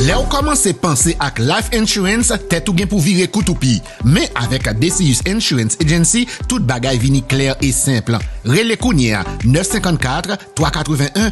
Lè ou commencez penser à life insurance, tête ou gain pour virer koutoupi. Mais avec Decius Insurance Agency, toute bagaille vini claire et simple. Relez Kounia 954 381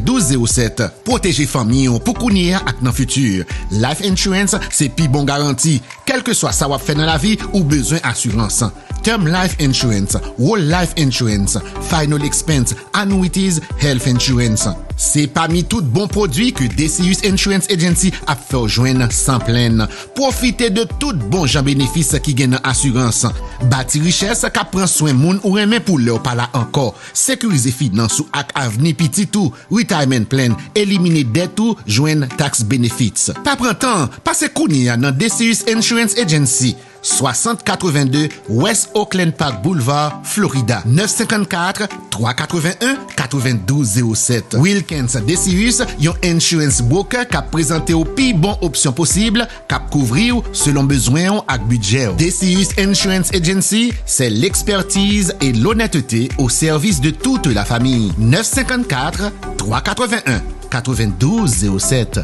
9207. Protégez famille pour Kounia ak nan futur. Life insurance, c'est pi bon garantie. Quel que soit ça wap fait dans la vie ou besoin assurance. Term life insurance, whole life insurance, final expense, annuities, health insurance. C'est parmi tout bon produit que Decius Insurance Agency a fait joindre sans plaine. Profitez de tout bon jan bénéfice qui gagne assurance. Bâti richesse qui prend soin moun ou remet pour leur pas là encore. Sécuriser finance ou ak avenir petit tout. Retirement plan, éliminer dette ou joindre tax benefits. Pas prend temps, passez kounia dans Decius Insurance Agency. 6082 West Oakland Park Boulevard, Florida. 954 381 9207. Wilkins Decius, yon insurance broker qui a présenté aux plus bonnes options possibles, qui a couvrir selon besoin et budget. Decius Insurance Agency, c'est l'expertise et l'honnêteté au service de toute la famille. 954 381 9207.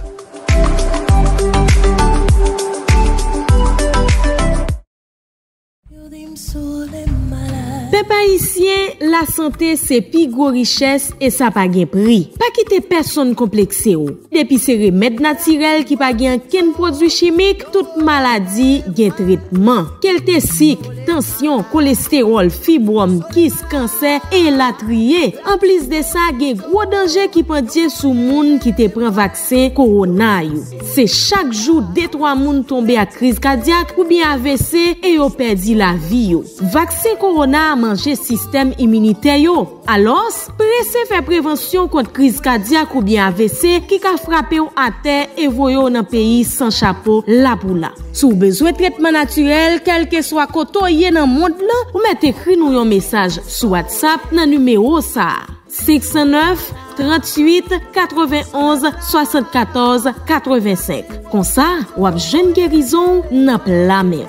Peuple haïtien, la santé c'est plus gros richesse et ça pas gain prix. Pas quitter personne complexé ou. Depuis c'est remède naturel qui pas gain aucun produit chimique, toute maladie gain traitement. Quelques sick, tension, cholestérol, fibrome, kyste, cancer et la trier. En plus de ça, gain gros danger qui pendait sous moun qui te prend vaccin corona yo. C'est chaque jour 2-3 moun tombé à crise cardiaque ou bien AVC et ont perdu la vie yo. Vaccin corona manger système immunitaire yo. Alors, pressez faire prévention contre crise cardiaque ou bien AVC qui ka frappé ou à terre et voyo dans pays sans chapeau la pou la. Sou besoin traitement naturel quel que soit côtoyé dans monde là, ou mettez écrit nous un message sur WhatsApp dans numéro ça. 609 38 91 74 85. Comme ça, ou ap jwenn guérison nan pla men.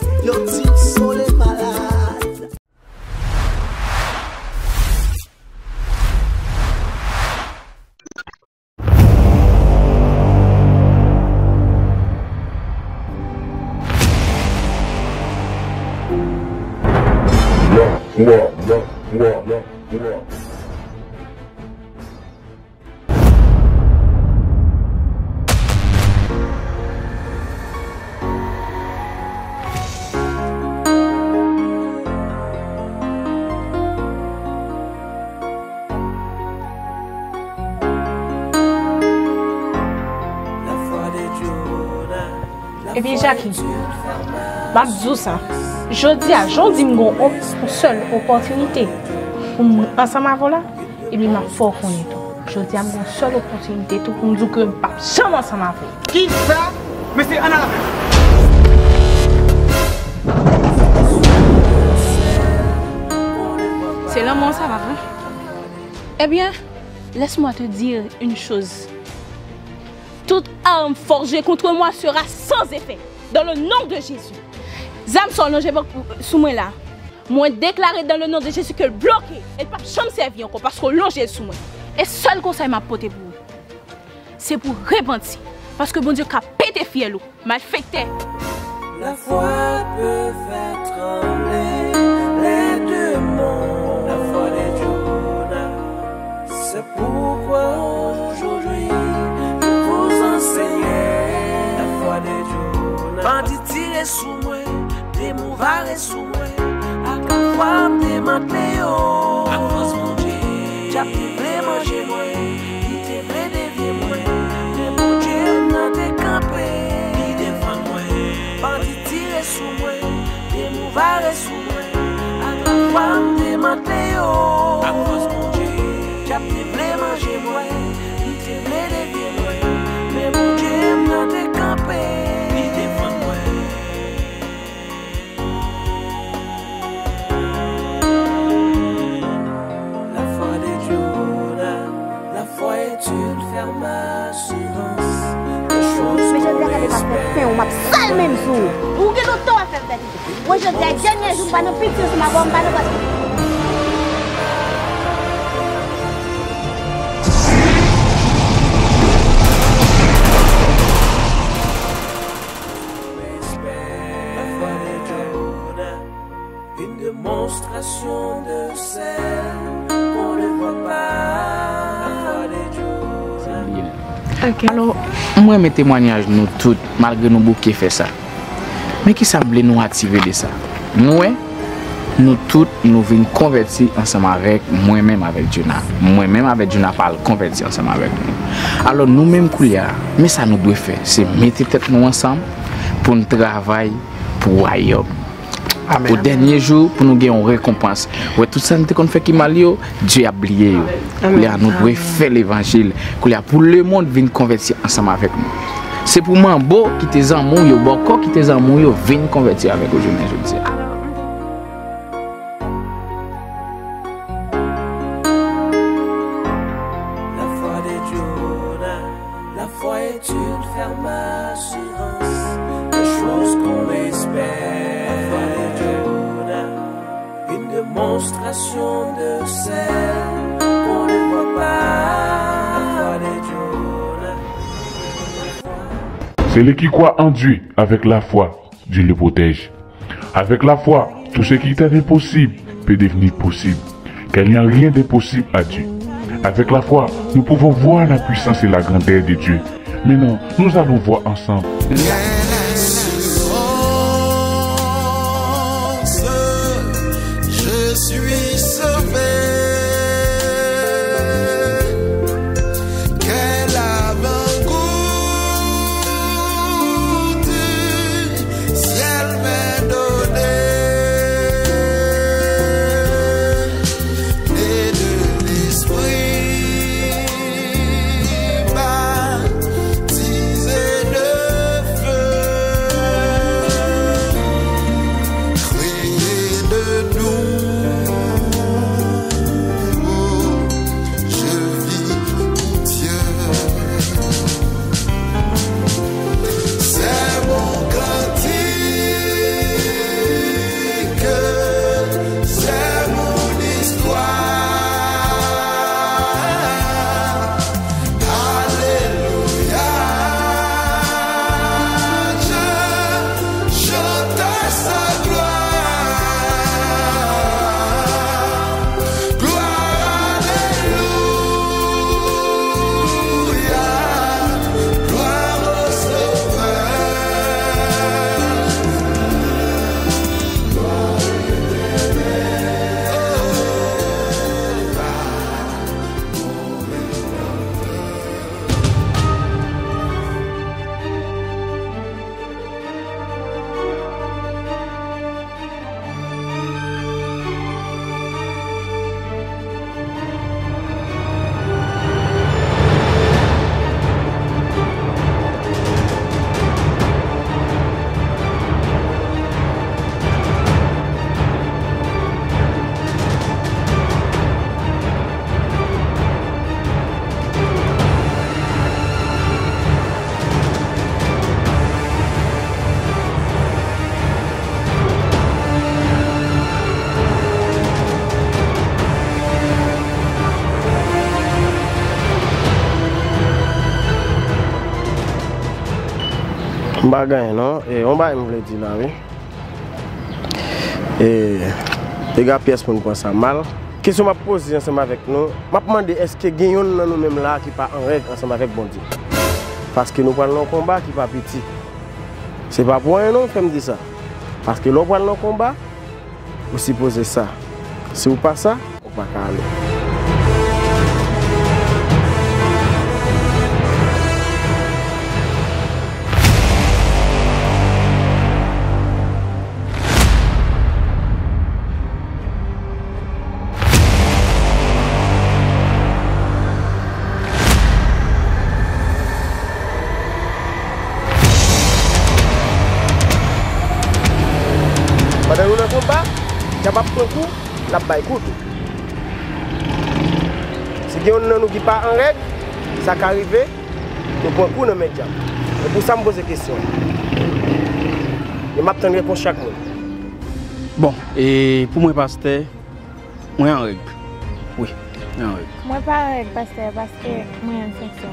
Et puis Jackie, je dis ça. Je dis une seule opportunité pour ensemble avec là. Et puis je fort je dis une seule opportunité pour me dire que je ne peux jamais ensemble avec. Qui ça? Mais c'est Anna. C'est là mon ça va. Eh bien, laisse-moi te dire une chose. Toute arme forgée contre moi sera sans effet, dans le nom de Jésus. Zam son nom, je vais sous moi là. Moi déclarer dans le nom de Jésus que le bloquer et pas jamais servir encore parce que l'on est sous moi. Et seul conseil m'a porté pour vous, c'est pour repentir parce que bon Dieu qu'a pété fiel ou mal fêté. La foi peut faire trembler les deux mondes. La foi des Jonas, c'est pourquoi aujourd'hui. Bandit tiré sous moi, des mouvards sous moi, à la fois des matelots. À cause mon Dieu, j'ai pu manger moi, il te plaît dévier moi, mais mon Dieu n'a décampé, il défend moi. Bandit tiré sous moi, des mouvards sous moi, à la fois des matelots. À cause mon Dieu, j'ai pu manger moi, il te plaît dévier moi, mais mon Dieu n'a décampé. Moi je dis à dernier jour, pas de pitié sur ma bombe, pas de pitié. Alors, moi, mes témoignages, nous tous, malgré nos bouquets, fait ça. Mais qui semble nous activer de ça? Nous tous, nous venons convertir ensemble avec moi-même, avec Dieu. Moi-même, avec Dieu, pas convertir ensemble avec nous. Alors, nous-mêmes, mais ça nous doit faire, c'est mettre tête nous ensemble pour nous travailler pour Ayob. Au dernier jour, pour nous gagner une récompense. Ouais, tout ça, nous fait qui mal, Dieu a oublié. Nous devons faire l'évangile. Pour le monde, venir convertir ensemble avec nous. C'est pour moi, beau qui t'es en mouille, beaucoup qui t'es en mouille, venir convertir avec nous aujourd'hui. Celui qui croit en Dieu avec la foi, Dieu le protège. Avec la foi, tout ce qui était impossible peut devenir possible, car il n'y a rien d'impossible à Dieu. Avec la foi, nous pouvons voir la puissance et la grandeur de Dieu. Maintenant, nous allons voir ensemble. Non? Et on va me dire là, oui. Et les gars, pièce pour nous prendre ça mal. Question m'a posée ensemble avec nous. M'a demandé est-ce que gagnons nous-mêmes là qui pas en règle ensemble avec bon Dieu. Parce que nous parlons de combat qui pas petit. C'est pas pour rien non, fait me dire ça. Parce que nous parlons de combat, vous supposez ça. Si vous pas ça, on va pas aller. Bah écoute, si quelqu'un ne nous pas en règle, ça qui arrive, nous prenons pour nous médias. Et pour ça, je me pose des questions. Et je m'attends pour chaque monde. Bon, et pour moi, pasteur, moi en règle. Oui, moi en règle. Moi pas en règle, pasteur, parce que moi en section.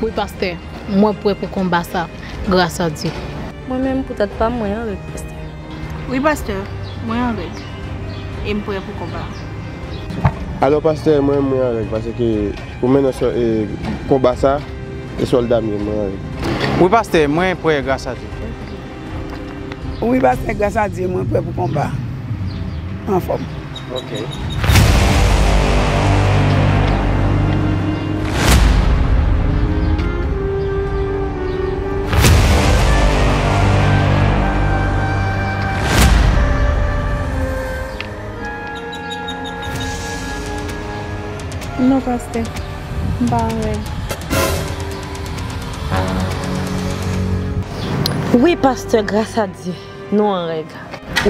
Oui, pasteur, moi pour combattre ça, grâce à Dieu. Moi-même, peut-être pas moi en règle, pasteur. Oui, pasteur, moi en règle. Et me pourrais pour combattre. Alors pasteur, moi je suis avec parce que pour moi combat ça, les soldats mieux. Oui, pasteur, moi, prêt grâce à Dieu. Oui, pasteur, grâce à Dieu, moi, prêt pour combat. En forme. Ok. Non, pasteur. Bah, ouais. Oui, pasteur, grâce à Dieu, nous en règle.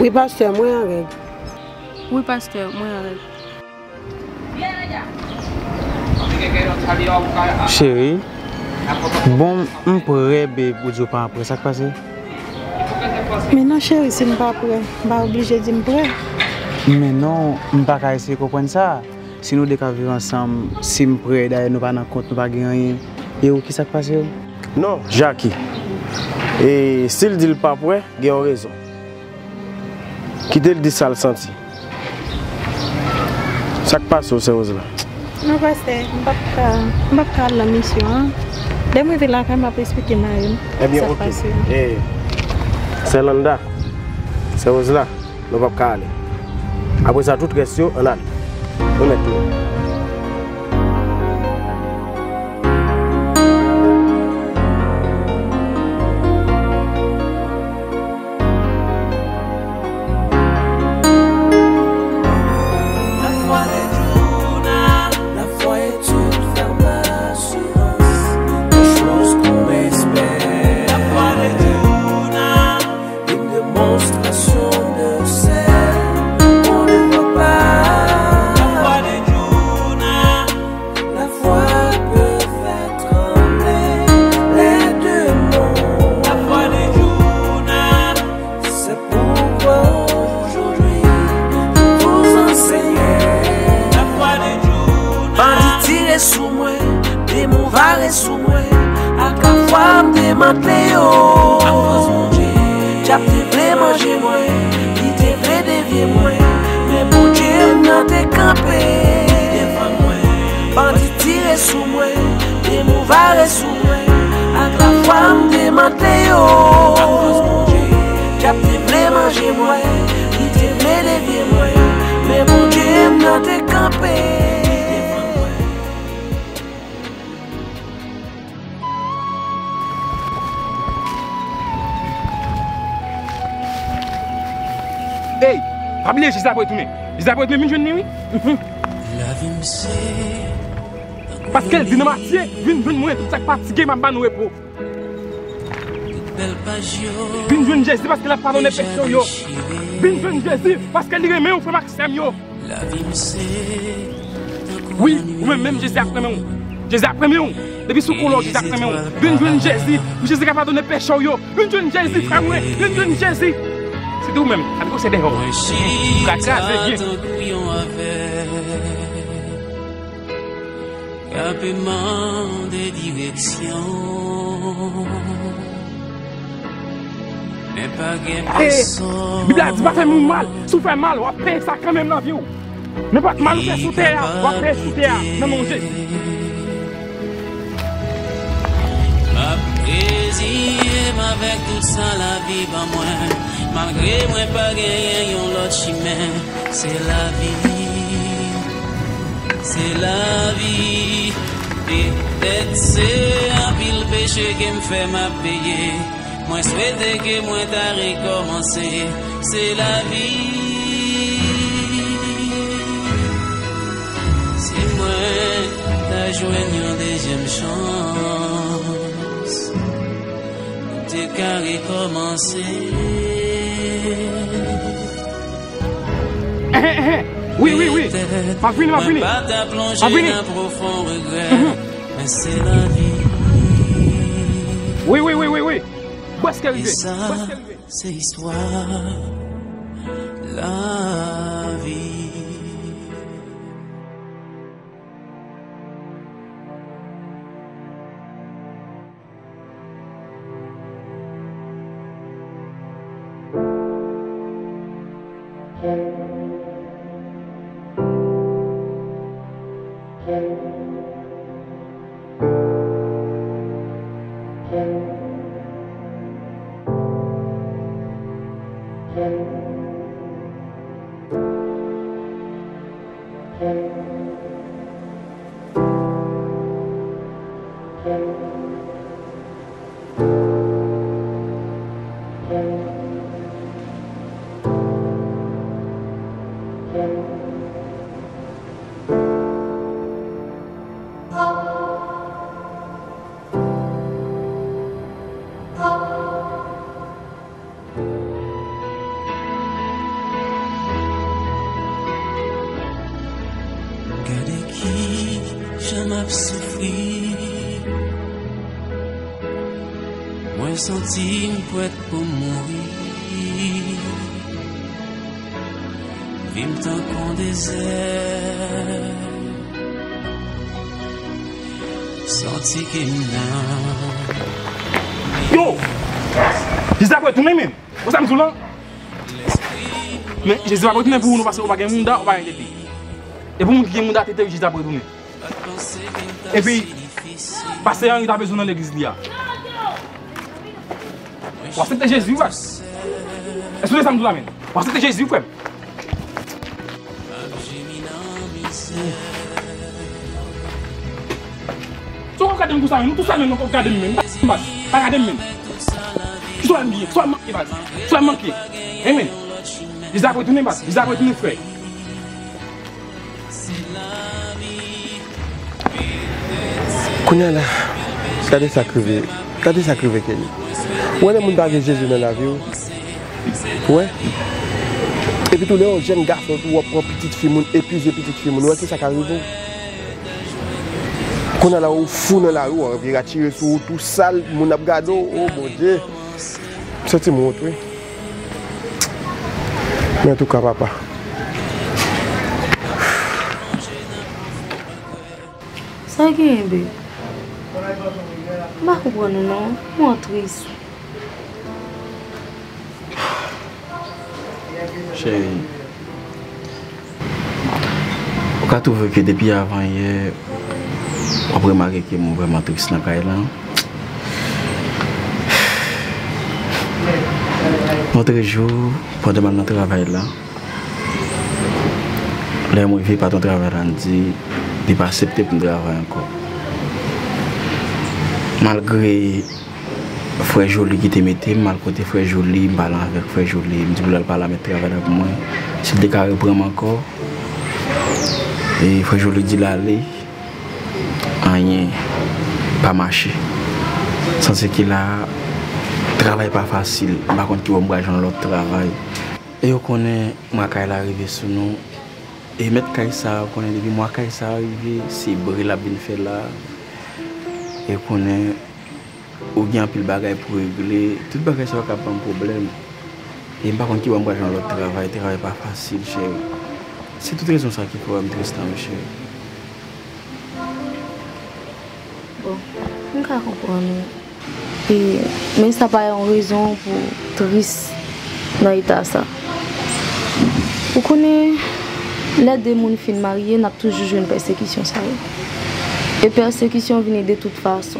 Oui, pasteur, moi en règle. Oui, pasteur, moi en règle. Chérie, bon, on pourrait pour dire pas après ça que passe. Mais non, chérie, si je ne suis pas prêt, je suis obligé de dire prêt. Mais non, je ne peux pas essayer de comprendre ça. Si nous devons vivre ensemble, si nous prêts, d'ailleurs, nous ne sommes pas compte, nous ne sommes pas rien. Et où est-ce qui passe? Non, Jackie. Et s'il ne dit pas prêt, il a raison. Qui te dit ça, le senti? Ça passe aux choses là. Non, parce que je ne vais pas la mission. Dès que je vais là, je vais expliquer. Eh bien, ok. C'est l'anda. C'est aux là. Nous ne pouvons pas aller. Après ça, toute question, on a. Honnêtement. Parce qu'elle dit viens tout ça fatigué m'a ban repos. Viens Jésus parce qu'elle a pardonné personne yo. Viens Jésus parce qu'elle remet au frère Maxime yo. Oui, même Jésus après moi. Jésus après moi. Depuis sous color Jésus après moi. Viens Jésus, Jésus qui a pardonné péché yo. Viens Jésus frère moi. Viens Jésus. C'est tout même. Avec vous c'est dehors. Campement de direction n'est pas gain personne. Bible dit pas faire mal, sou faire mal, on paie ça quand même dans vie. N'est pas mal faire sous terre, on paie sous terre, non manger. Ma plaisir avec tout ça la vie pas moi, malgré moi pas gagner yon l'autre chemin, c'est la vie. C'est la vie, peut-être c'est un pile péché qui me fait ma payer. Moi souhaite que moi t'as recommencé. C'est la vie, c'est moi t'as joué une deuxième chance. T'es qu'à recommencer. Oui. Pas fini. Pas fini. Profond regret, mais c'est la vie. Oui. C'est histoire. La vie. Yo! Jésus a retourné même! Vous savez là? Mais Jésus a retourné pour nous parce qu'on va gagner monde, on va gagner pays. Et pour nous qui gagne monde, c'était Jésus a retourné. Et puis, parce qu'il y a besoin dans l'église là. Vous acceptez Jésus, ouais? Est-ce que vous savez là même? Vous acceptez Jésus, frère? Tout ça, nous regardons même. Pas regardons même. Soit bien, soit manqué, soit manqué. Amen. Ils ont retourné, ils ont retourné, frère. Kounya là, regardez ça crever. Regardez ça crever, Kelly. Où est-ce qu'on a vu Jésus dans la vie? Ouais. Et puis tous les jeunes garçons, ou prend petite fille, épuisé petite fille, où est-ce que ça arrive? Quand on a au fond dans la rue, on vient tirer sur tout sale, mon abgado, oh mon Dieu. Ça c'est mon autre. Mais en tout cas, papa. Ça qui est bien. Marco Bono, non, moi triste. Chérie. On a trouvé que depuis avant hier. On peut remarquer que mon vraiment triste dans la Notre jour, pendant mon travail là, les mouvements par ton travail on dit, de pas accepter pour travailler encore. Malgré frère Jolie qui te mettait, malgré frère Jolie, balance avec frère Jolie, me dit que je ne pas la mettre travail avec moi. Si le décalage prend encore, et frère Jolie dit l'aller. Rien pas marché sans ce qu'il a travail pas facile par contre qui va me dans l'autre travail et on connaît moi quand il arrivé sur nous et mettre quand ça on connaît depuis moi quand ça arrivé c'est brûler la bien fait là et on connaît ou bien pile bagaille pour régler toute bagaille ça va pas un problème et par contre qui va me dans l'autre travail pas facile chérie c'est toute raison ça qui pourrait me tristan monsieur. Je ne comprends pas. Mais ça n'a pas une raison pour être triste dans l'état. Vous connaissez, les deux personnes qui sont mariées n'ont toujours une persécution. Et persécution vient de toute façon.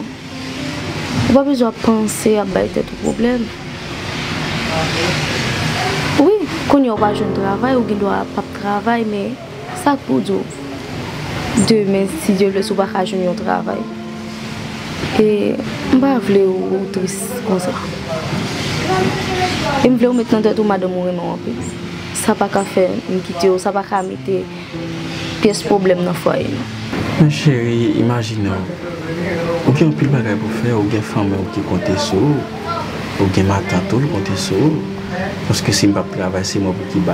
Vous n'avez pas besoin de penser à battre tout problème. Oui, quand vous avez un travail, vous ne doit pas travailler, mais ça pour vous. Demain, si Dieu le souhaite, vous n'avez pas un travail. Et je ne voulais pas triste comme ça. Et je voulais maintenant que madame mourir. Ça n'a pas qu'à faire, ça n'a pas qu'à mettre des pièces problèmes dans le foyer. Ma chérie, imaginez, vous avez un peu de bagages pour faire, vous avez une femme qui compte sur vous, vous avez ma tante qui compte sur vous. Parce que si je ne travaille pas, c'est moi qui vais.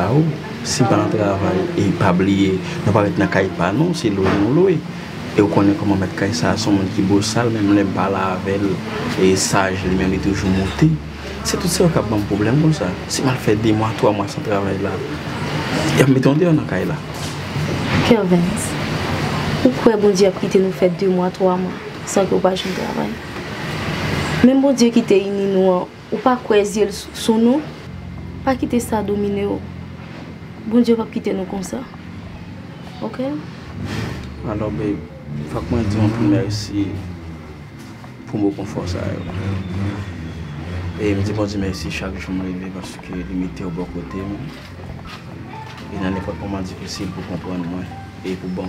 Si je ne travaille pas, et pas oublier, je ne vais pas être dans le non, c'est l'eau non l'eau. Et on connaît comment mettre ça, son monde qui bosse sale, même les balles avec les sages, les mêmes toujours montés. C'est tout ça qui a un problème comme ça. Si mal fait 2 mois, 3 mois sans travail là, il y a un dans la là. Kervins, pourquoi bon Dieu a quitté nous fait 2 mois, 3 mois sans que vous ne travail? Même bon Dieu qui t'a uni nous, ou pas quoi dire sur nous, pas quitter ça dominer. Bon Dieu va quitter nous comme ça. Ok? Alors, babe. Il faut que je dise merci pour mon confort. Et je dis merci chaque jour parce que je me suis au bon côté. Et dans les moments difficiles pour comprendre moi et pour bon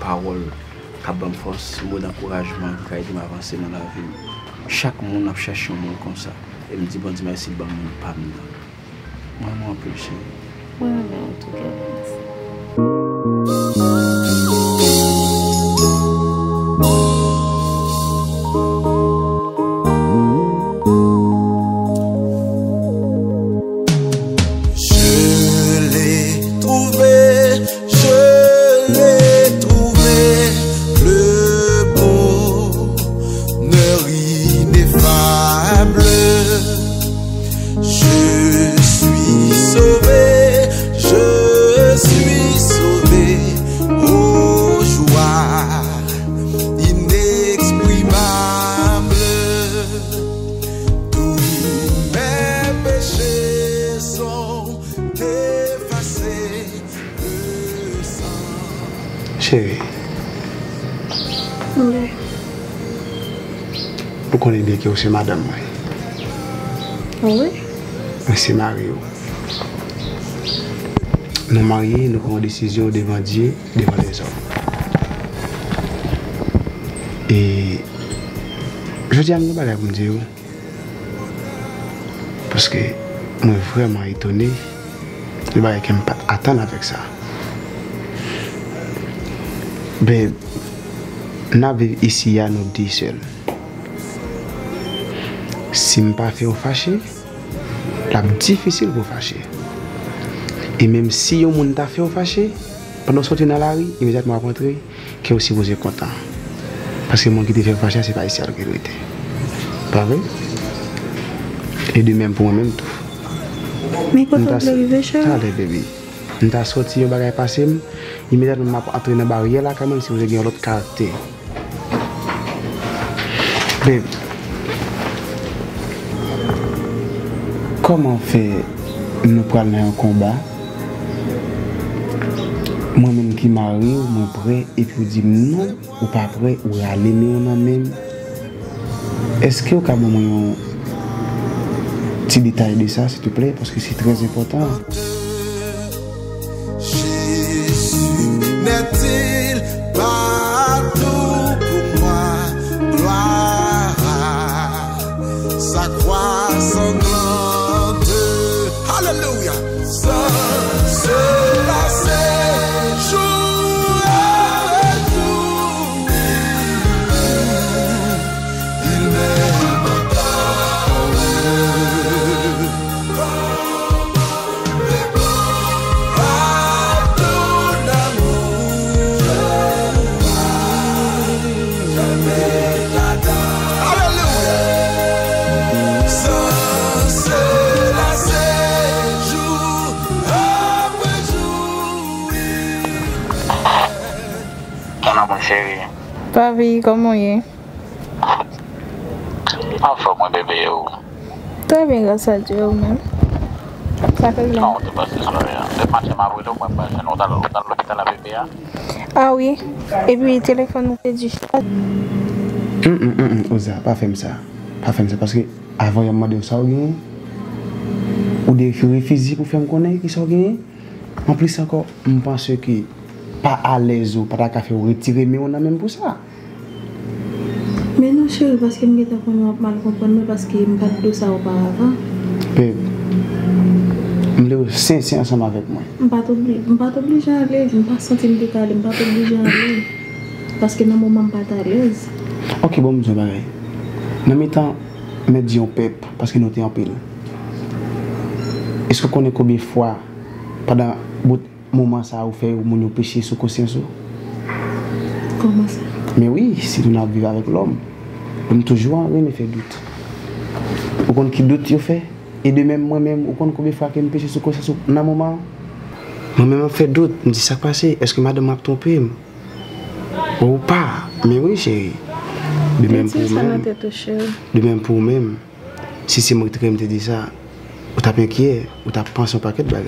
paroles, pour bonne force, pour bon encouragement qui a été m'avancer dans la vie. Chaque monde a cherché un monde comme ça. Et me dit bon Dieu merci, le bon monde pas me donne. Maman, plus cher. Oui, mais en tout cas, merci. Je l'ai trouvé, je l'ai trouvé. Le bonheur ineffable. Je suis sauvé. Chérie, oui. Vous connaissez bien que c'est madame. Oui. C'est Mario. Nous mariés, nous prenons décision devant Dieu, devant les hommes. Et je dis à mon bagage pour dire, parce que je suis vraiment étonné, je ne vais pas attendre avec ça. Ben, nous vivons ici à nous deux seuls. Si je ne fais pas fâcher, c'est difficile pour fâcher. Et même si on ne fait pas fâcher, pendant sortir dans la rue, immédiatement après rentrer, que aussi vous êtes content. Parce que moi qui te fait fâcher, ce n'est pas ici à la vérité. Pas vrai? Et de même pour moi-même tout. Mais quand on est arrivé, chérie? Allez, bébé. Je suis sorti, je suis passé, immédiatement je suis entré dans la barrière là, quand même, si vous avez l'autre caractère. Mais comment fait nous prendre un combat? Moi-même qui marie, je suis prêt, et puis je dis non, ou pas prêt, ou aller, mais on en même. Est-ce que vous avez un petit détail de ça, s'il te plaît, parce que c'est très important. N'est-il partout pour moi, gloire à sa croix sanglante. Alléluia. Cela c'est jour avec jour. Il m'aime encore. Papi, comment est-ce? Enfin, mon bébé, où? Très bien, grâce à Dieu, même. Ça fait bien. Non, tu passes sur le matin, ma voix, moi, je suis dans l'hôpital à bébé. Ah oui, et puis le téléphone était du chat. Oza, pas faire ça. Pas faire ça, parce que avant, il y a un mois de ça, ou des furies physiques pour faire me connaître qui sont gagnés. En plus, encore, je pense que. Pas à l'aise ou pas à café ou retirer, mais on a même pour ça. Mais non, chérie, parce que je me suis mal compris, parce que je ne parle pas de ça auparavant. Babe, je me suis sincère ensemble avec moi. Je ne pas obligé à l'aise, je ne pas sentir de calme, je ne pas obligé à l'aise. Parce que dans le moment, je ne suis pas à l'aise. Ok, bon, je vais dire. Dans le temps, je me dis en pep, parce que nous sommes en pile. Est-ce que vous connaissez combien de fois pendant moment ça a fait mon péché sous conscience. Comment ça? Mais oui, si nous vivons avec l'homme, nous toujours rien ne fait doute. Au compte qui doute, il fait. Et de même moi-même, au compte combien de fois que je péché sous conscience, dans moment, moi-même fait doute. Je me dis ça passé. Est-ce que madame m'a trompé ou pas? Mais oui, chérie. De même pour même. De même pour même. Si c'est moi qui te dis ça, ou t'as inquiet, ou t'as pensé un paquet de bagages.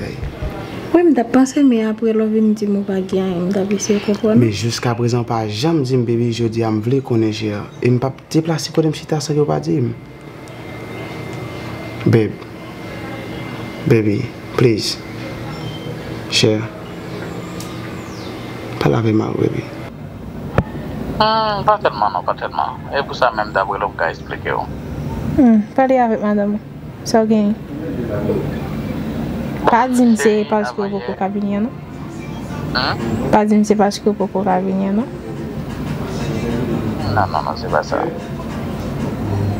Oui, je me pensé, mais après, l'homme me dit que je ne suis pas bien, je comprendre. Mais jusqu'à présent, pas jamais dit, bébé, je dis, je veux connaître. Et je ne peux pas déplacer pour me chiter ça, je ne pas dire. Babe, baby, please, cher, parle avec moi, bébé. Pas tellement. Et pour ça même d'après l'homme qui a expliqué. Parlez avec madame. Ça gagne. Pas dire c'est parce que vous pouvez cabinet, non? Pas dire c'est parce que vous pouvez cabinet, non? Non, c'est pas ça.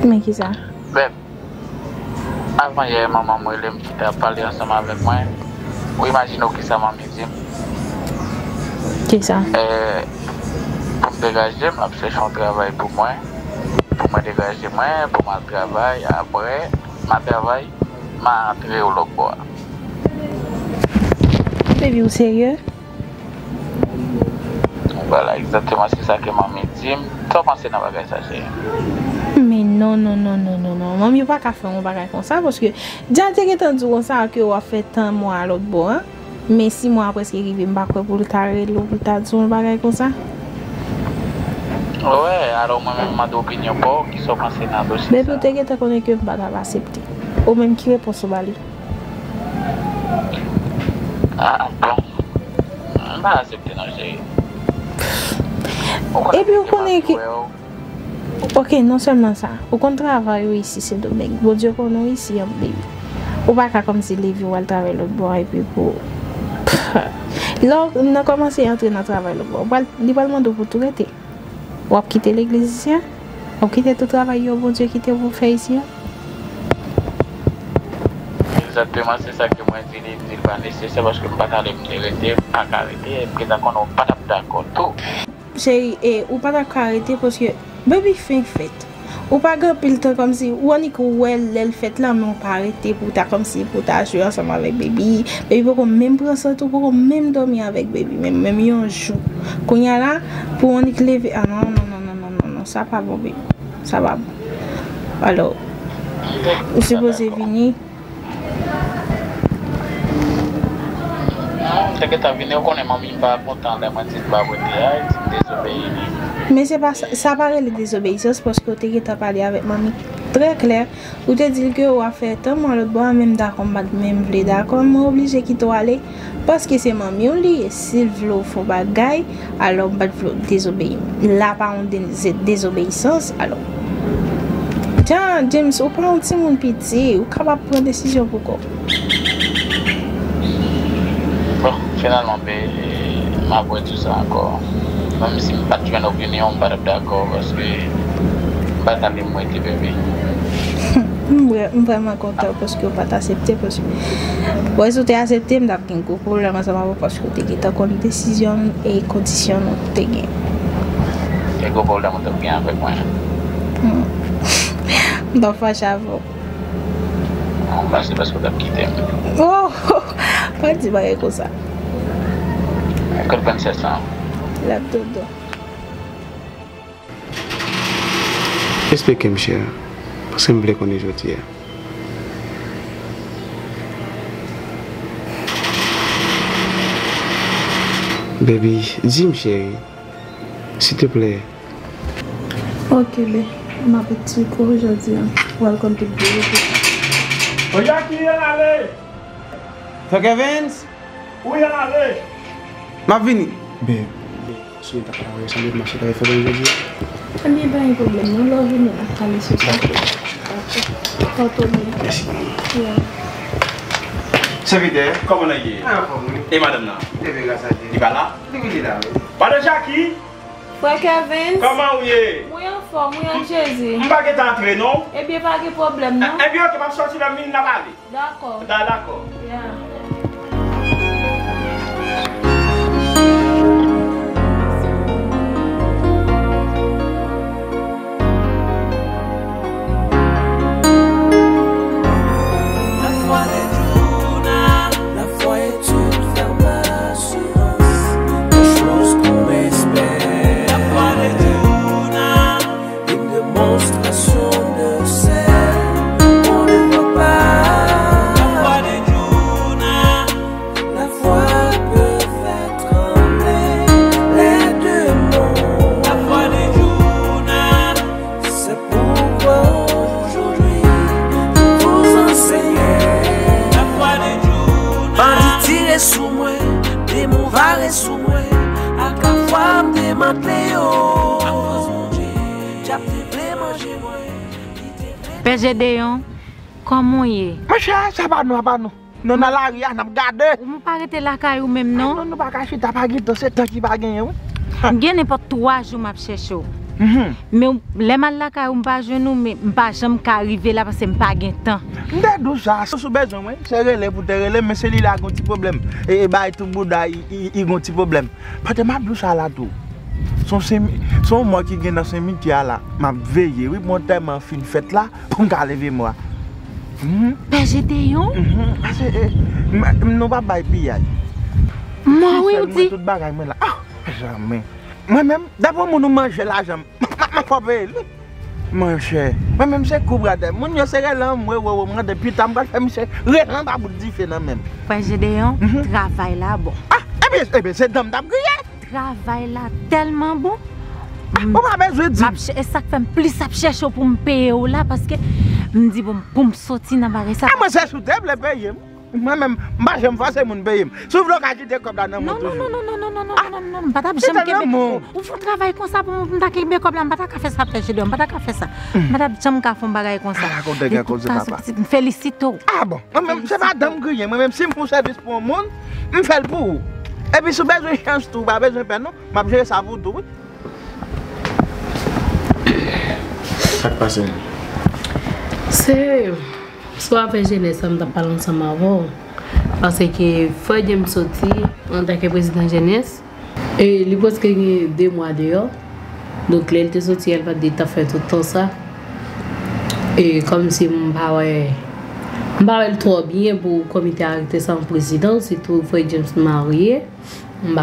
Mais qui ça? Ben, avant hier, maman moi elle a parlé ensemble avec moi. Vous imaginez qui ça m'a dit? Qui ça? Pour me dégager, je cherche un travail pour moi. Pour me dégager, pour mon travail. Après, mon travail, m'a entré au loco. Tu es vu au sérieux? Voilà, exactement, c'est ça que maman dit. Tu as pensé dans le bagage, ça c'est. Mais non. Maman, je ne peux pas faire un bagage comme ça parce que déjà, tu as entendu ça que tu as fait un mois à l'autre bois. Mais 6 mois après ce qui est arrivé, je ne peux pas pour le carré, pour le tadou, un bagage comme ça. Ouais, alors moi-même, ma d'opinion pour qui sont passés dans le dossier. Mais peut-être que tu connais que je ne vais pas accepter. Ou même qui répond au balai. Ah bon. Je ne vais pas accepter dans le gérer. Et puis, on connaît que. Ok, non seulement ça. Au contraire, ici, c'est dommage. Bon Dieu, qu'on est ici, on bébé. On va pas comme si les vieux travaillent l'autre bois et puis pour. Là, on a commencé à entrer dans le travail l'autre bois. On va demander pour tout l'été. On va quitter l'église ici. On va quitter tout le travail, bon Dieu, quitter vous faire ici. Exactement, c'est ça que moi je dis, il va nécessaire parce que je ne peux pas arrêter, et puis d'accord, on ne peut pas d'accord tout. Chérie, ou pas d'accord arrêter parce que bébé fait fête. Ou pas grand pile temps comme si ou on y croit elle fête là mais on pas arrêter pour ta comme si pour ta jouer ensemble avec bébé. Bébé pour qu'on même prendre ça tout pour qu'on même dormir avec bébé même yon jour. Quand y a là pour on y lever ah non ça pas bon bébé. Ça va bon. Alors, je suppose venir. Mais c'est pas ça, ça paraît la désobéissance parce que tu as parlé avec mamie très clair. Ou tu as dit que tu as fait tant moi l'autre bois même d'accord, même vle d'accord, moi obligé de quitter aller parce que c'est mamie on lit et s'il veut faire bagaille alors pas veut désobéir. Là par on désobéissance alors. Tiens James, ou prend un petit monde petit, ou capable de prendre décision pour quoi? Finalement, je m'avoue tout ça encore. Même si je n'ai pas une opinion, je ne suis pas d'accord parce que je n'ai pas d'aller moi avec bébé. Je suis vraiment content parce que je n'ai pas accepté. Parce que si tu as accepté, je n'ai pas de problème parce que tu as une décision et une condition. Tu as un gros problème avec moi. Donc, j'avoue. C'est parce que tu as quitté. Oh, pas de bail comme ça. Expliquez-moi, cher, parce que je voulais qu'on ait aujourd'hui. Bébé, dis-moi, chérie, s'il te plaît. Ok, bébé, ma petite cour aujourd'hui. Welcome to the bureau. Regarde qui est allé. T'as Kevin? Où est allé? Ma vini. Babe, je vais t'apprendre ça, je marcher avec toi aujourd'hui. Je n'ai pas un problème, je vais venir à Cali ce soir. Merci. Serviteur, comment est-ce que tu es? Et madame là? Tu vas là? Tu vas là? Madame Jackie? Frère Kevin? Comment vous êtes? Je suis en forme, je suis en Jésus. Je ne vais pas entrer, non? Eh bien, pas de problème, non? Eh bien, tu vas sortir de la mine là-bas. D'accord. D'accord. La foi de Dieu, Père Gédéon, comment est-ce? Mon cher, ça va nous, pas nous. Nous sommes à l'arrière, nous gardons. Vous ne pas arrêter la caille ou même non? Non, nous ne pas cacher, tu n'as pas gagné, c'est toi qui vas gagner. Je n'ai pas 3 jours à chercher. Mais les mal là car on pas genou mais pas jamais arriver là parce que pas gain temps. Ndé dou ça, sous besoin c'est relé pour te relé mais celui là a un petit problème et bah tout bouda il a un petit problème. Parce que ma dou ça là tout. Son moi qui gagne dans cimetière là, m'a veiller oui mon temps en fin fête là pour me lever moi. Ben j'étais yon. Parce que non pas bail pillage. Moi oui dit tout bagage moi là. Ah jamais. Moi-même, d'abord, je mange l'argent. Mon cher, moi-même, c'est couvre à terre. Je suis là, moi, depuis tant que je suis là, je suis là, même. Gédéon, travail là, bon. Ah, eh bien, c'est dame d'abri. Travail là, tellement bon. Pourquoi je dis? Et ça fait plus à chercher pour me payer là, parce que je me dis, pour me sortir dans ma récente. Ah, moi, c'est souhaitable, le payer. Moi-même, je me fasse mon pays. Sauf que je suis comme ça. Non, madame, j'aime bien. Vous faites travail comme ça pour me faire comme ça. Je ne vais pas faire ça. Madame, j'aime bien faire un bagage comme ça. Félicite. Ah bon, c'est madame Gruyère. Moi-même, si je fais un service pour le monde, je fais pour vous. Et puis, si vous avez une chance, vous avez besoin de nous, je vais faire pour vous. Ça passe. C'est. Soit avec jeunesse, je ne suis pas ensemble avant. Parce que fois je me sorti en tant que président jeunesse. Et il pense qu'il y a 2 mois dehors. Donc elle était sortie, elle va dire t'as fait tout le temps ça. Et comme si je ne trop bien pour le comité arrêté sans président, surtout fois je me suis marié. Je ne sais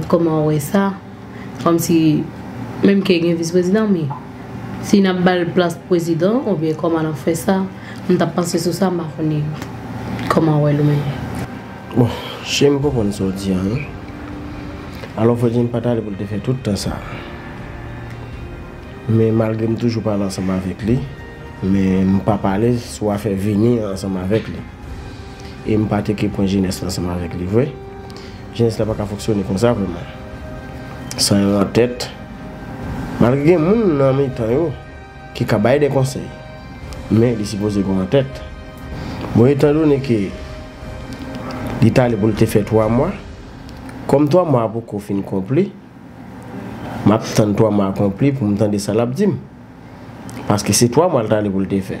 pas comment on fait ça. Comme si même qu'il y a un vice-président, mais si n'a pas de place président, on bien comment on fait ça. On t'a pensé sur ça, ma famille. Comment est-ce que bon, je ne sais pas comment on se dit. Alors, il faut que je ne parle pas pour te faire tout le temps ça. Mais malgré que je ne toujours pas ensemble avec lui, mais je ne pas parler, soit faire venir ensemble avec lui. Et je ne pas t'équiper pour jeunesse ensemble avec lui. Oui. Jeunesse n'a pas fonctionné comme ça, vraiment. Sans en tête. Malgré que mon ami qui a baillé des conseils. Mais il est supposé qu'on en tête. Moi, étant donné que l'Italie a fait 3 mois, comme 3 mois pour qu'on finisse accompli, je m'attends 3 mois accompli pour m'attendre ça l'abdim. Parce que c'est 3 mois l'Italie pour le faire.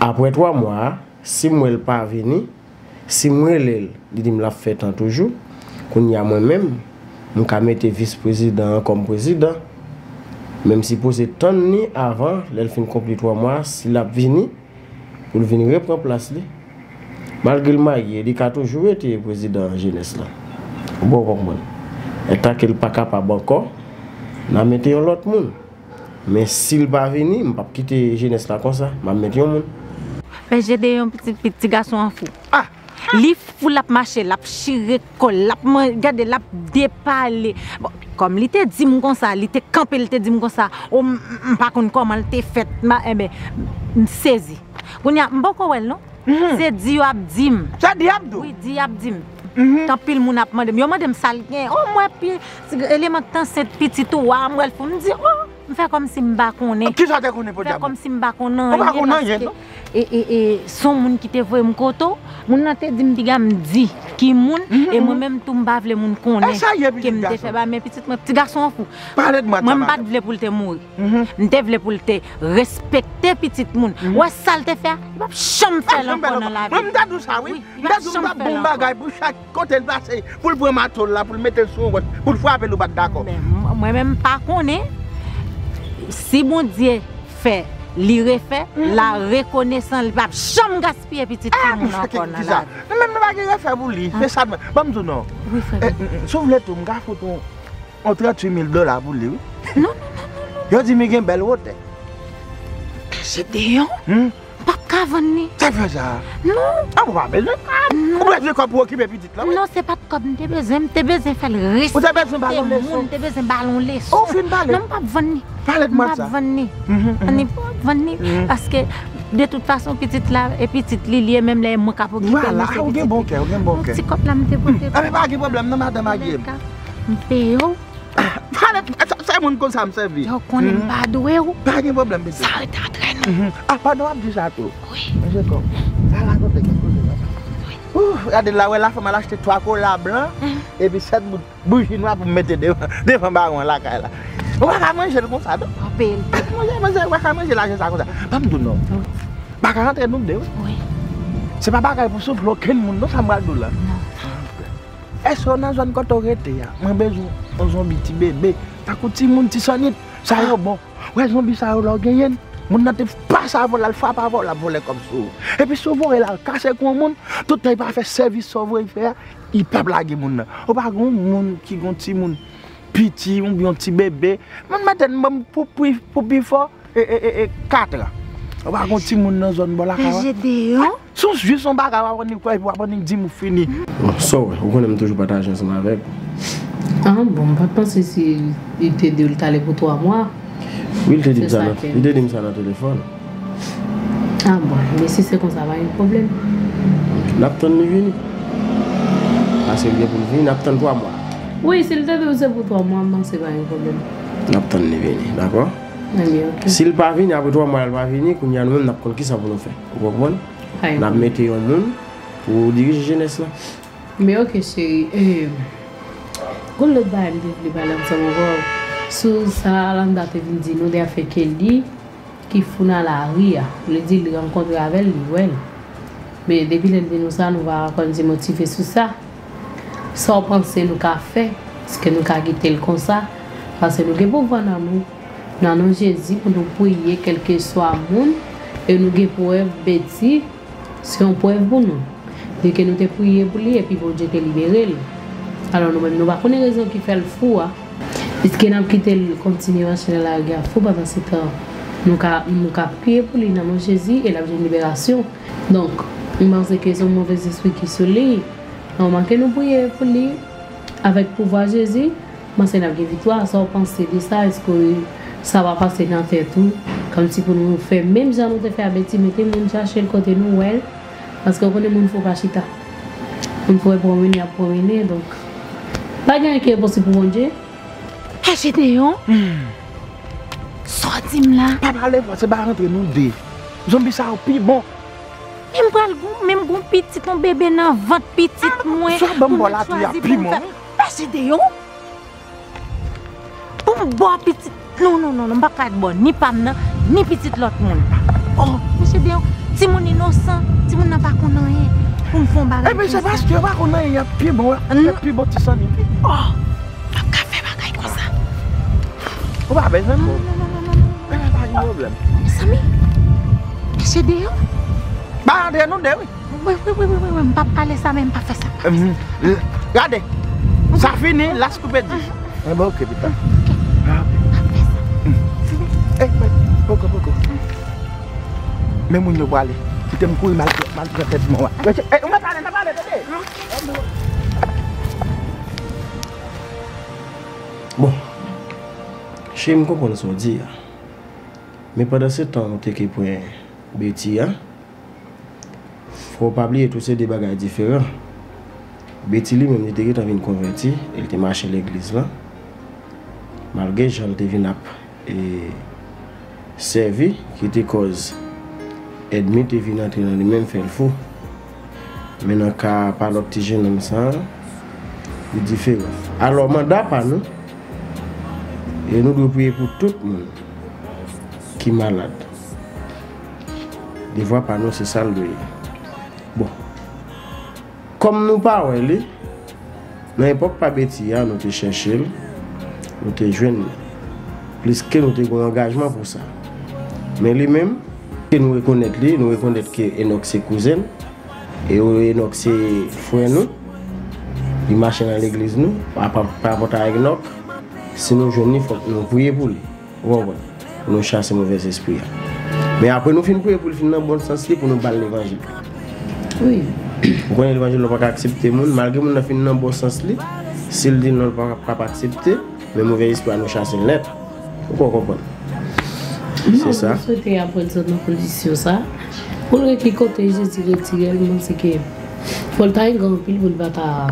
Après 3 mois, si je ne pas venir, si je ne l'ai fait tant toujours, qu'on y a moi-même, je vais mettre vice-président comme président. Même si posé tant ni avant, elle fin complet 3 mois, s'il a venu, pour venir reprendre place. Malgré le marié, il a toujours été président de jeunesse. Bon, comprendre. Et tant qu'il n'est pas capable encore, il a mis un autre monde. Mais s'il n'est pas venu, il ne peut pas quitter la jeunesse comme ça. Il a mis un autre monde. Mais j'ai un petit garçon en fou. Ah! Il faut la marcher, la chirer, la garder, la dépaler. Comme il te dit comme ça, il te campé, il te dit comme ça, on ne pas comment il te fait, mais saisi. On y a beaucoup non? C'est diabdim. C'est diabdo. Oui, diabdim. Tant pile mon appel, mais on m'a dit salgué. Oh moi pire, élément tant cette petite ouah, moi elle faut me dire oh. Faire comme si m'ba connais. Qui ça te connais pas d'abord? Faire comme si m'ba connais. M'ba connais non? Et son monde qui te voit m'koto, mon nan te dit m'diga m'di qui moun et moi même tout m'ba vle moun connais. Qui m'te fait ba mes petites mon petit garçon fou. Parle de moi. Moi m'ba vle pour te mourir. M'te vle pour te respecter petite moun. Ouais ça te faire, il va chambre faire l'enfant dans la vie. Moi m'ta dou ça oui. M'ta dou pas bon bagay pour chaque côté passer pour le prendre matol là pour le mettre sur route pour le frapper le bat d'accord. Moi même pas connais. Si mon Dieu fait, il refait, la reconnaissance, il ne va jamais gaspiller petit temps. Même ne va faire pour lui. C'est ça. Bon, non. Oui, frère. Sauf les tomes, on $38,000 pour lui. Non. Je dis, mais il y a une belle route. C'est Déon. Pas venir. C'est vrai ça. Non. On va besoin. On va besoin pour occuper petit là. Non, c'est pas comme des besoins, des besoins faire le risque. Vous avez besoin ballon les sous. Des besoins ballon les sous. On fait une balle. Non, pas venir. Parlez de moi ça. Pas venir. On n'est pas venir parce que de toute façon petite là et petite Lily même les moi capable de faire. Voilà, on gagne bon cœur. Petit cop là me dépoter. Ah mais pas de problème, non madame Aguil. Péo. Parlez ça mon comme ça me servir. Je connais pas doué ou. Pas de problème. Ça est en train. Ah, pardon, je dis ça tout. Oui. Je comprends. Elle a raconté quelque chose comme ça. Oui. Ouh, regardez là, la femme a acheté 3 colas blancs et puis 7 bougies noires pour mettre devant baron là. On va manger comme ça. On va manger l'argent comme ça. Pas me donner. Pas rentrer nous deux. Oui. C'est pas bagaille pour souffler aucun monde, non, ça me gâte là. Est-ce qu'on a besoin de cotorité? Moi, besoin zombie petit bébé. T'as coutume mon petit sonnet. Ça y est bon. Ouais, zombie ça là gagné. Mon n'a pas ça avant la frappe avant la voler comme ça. Et puis souvent elle a cassé comme monde, tout n'est pas fait service sauver faire, il pas blaguer mon. Au pas grand monde qui gon petit monde petit ou bien petit bébé. Mon matin même pour before et 4 là. On va continuer mon dans zone bola ka. Sont juste son bagarre va prendre quoi pour prendre 10 mou fini. So, on connaît toujours partager ensemble avec. Ah bon, pas penser si il te dit il t'allait pour 3 mois. Oui, il te dit ça. Il te dit ça dans le téléphone. Ah bon, mais si c'est comme ça va un problème. L'attend de venir. Ah c'est bien pour venir, l'attend 3 mois. Oui, s'il te dit c'est pour 3 mois, non c'est pas un problème. L'attend de venir, d'accord? S'il pas venu après 3 mois, il va venir. Qu'on y a nous n'a pas qui ça pour nous faire. Vous comprenez? N'a mettez un monde pour diriger jeunesse là. Mais ok chérie, quand le bail de balance encore, sous ça l'anda te vient dire nous d'avoir fait Kelly qui fout dans la rue. Le dit il rencontre avec lui. Mais depuis le dit nous ça nous va continuer motiver sur ça. Sans penser nous qu'a fait, parce que nous qu'a quitté le comme ça, parce que nous devons voir l'amour. Nous avons Jésus pour nous prier quel que soit le monde et nous avons pour bêtis, c'est un point pour nous. Dès que nous avons prié pour lui et puis pour Dieu te libérer. Alors nous-mêmes, nous ne connaissons pas raison qui fait le fou. Parce que nous avons quitté le continuant de la guerre fou pendant ce temps. Nous avons prié pour lui, nous avons Jésus et nous avons une libération. Donc, nous pensons que c'est un mauvais esprit qui se lit. Nous avons prié pour lui avec le pouvoir de Jésus. Nous avons une victoire sans penser de ça. Est-ce que ça va passer dans fait tout comme si pour nous faire même si nous te faire bêtise mettez même chercher le côté nous elle parce que connaît mon faut pas chita on pourrait promener à promener donc pas gain qui est possible pour mon Dieu acheter on sortim là pas parler c'est pas rentrer nous deux zombie ça puis bon même pas le goût même bon petit ton bébé dans ventre petite moi soit bon là tu as puis moi acheter on pour boire petit. Non, pas quatre bonnes, ni pam, ni petite l'autre monde. Oh, monsieur bien, si mon innocent, si mon n'a pas qu'on a rien, on me fait un bagage. Eh bien, c'est parce que pas qu'on a rien, puis bon, puis bon, tu sens. Oh, pas qu'à faire bagage comme ça. On va bien, non. Pas de problème. Samy, monsieur bien. Bah, on est non, oui. Oui, on ne peut pas parler ça, même pas faire ça. Regardez, ça finit, la scoupée dit. Eh bien, ok, putain. Eh, beaucoup. Mais mon nom aller. Tu t'aimes courir mal tête moi. Eh, on va parler, Bon. Je me comprends ce qu'on dit. Mais pendant ce temps, on t'équipe pour un bêtis. Faut pas oublier tous ces débats différents. Bêtis lui-même, il était venu convertir. Il était marché à l'église là. Malgré Jean, il était venu et servi qui était cause Edmi te vient entrer dans le même fait le fou maintenant qu'à pas l'autre petit jeune homme ça il différent alors mandat pas nous et nous devons prier pour tout le monde qui est malade des fois pas nous c'est ça le bon comme nous pas ouais dans l'époque pas bêtis nous te chercher nous te joindre plus que nous avons un engagement pour ça. Mais lui-même, nous reconnaissons que Enoch c'est cousin, et Enoch c'est frère nous, il marche dans l'église nous, par rapport à Enoch, si nous jeunes, il faut nous prier pour lui. Nous chasser mauvais esprit. Mais après nous finissons prier pour lui, dans le bon sens, pour nous battre l'évangile. Oui. Vous connaissez l'évangile, nous ne pouvons pas accepter, malgré que nous finissons dans le bon sens, s'il dit nous ne pouvons pas accepter, le mauvais esprit nous chasse une lettre. Pourquoi comprendre? C'est ça. Je souhaitais apprendre nos conditions ça. Pour le qui compte Jésus retirer le monde c'est que faut taire grand pile pour battre à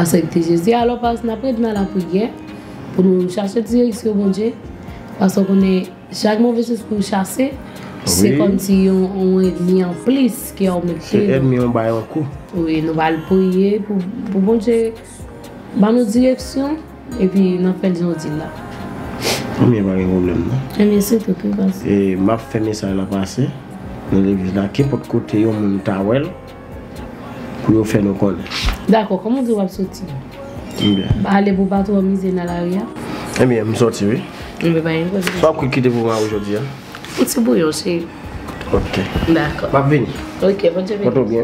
accepter Jésus. Alors parce qu'on apprend dans la prière pour nous chercher direction bon Dieu parce qu'on est chaque mauvaise chose pour chasser, c'est comme si on est mis en place qui ont mis. C'est ennemi on bat un coup. Oui, nous allons prier pour bon Dieu, dans nos directions et puis nous faisons des là. Combien pas de problème là. Mais c'est tout parce que. Et m'a fait message la passé, nous l'église là qui pour côté on monta wel pour faire nos connaître. D'accord, comment tu vas sortir? Bien. Allez pour pas trop miser dans l'arrière. Eh bien, je sorti oui. Je vais pas y aller. Pourquoi quitter pour moi aujourd'hui? C'est bon, aussi. Ok. D'accord. Va venir. Ok, bonne journée. Tout bien.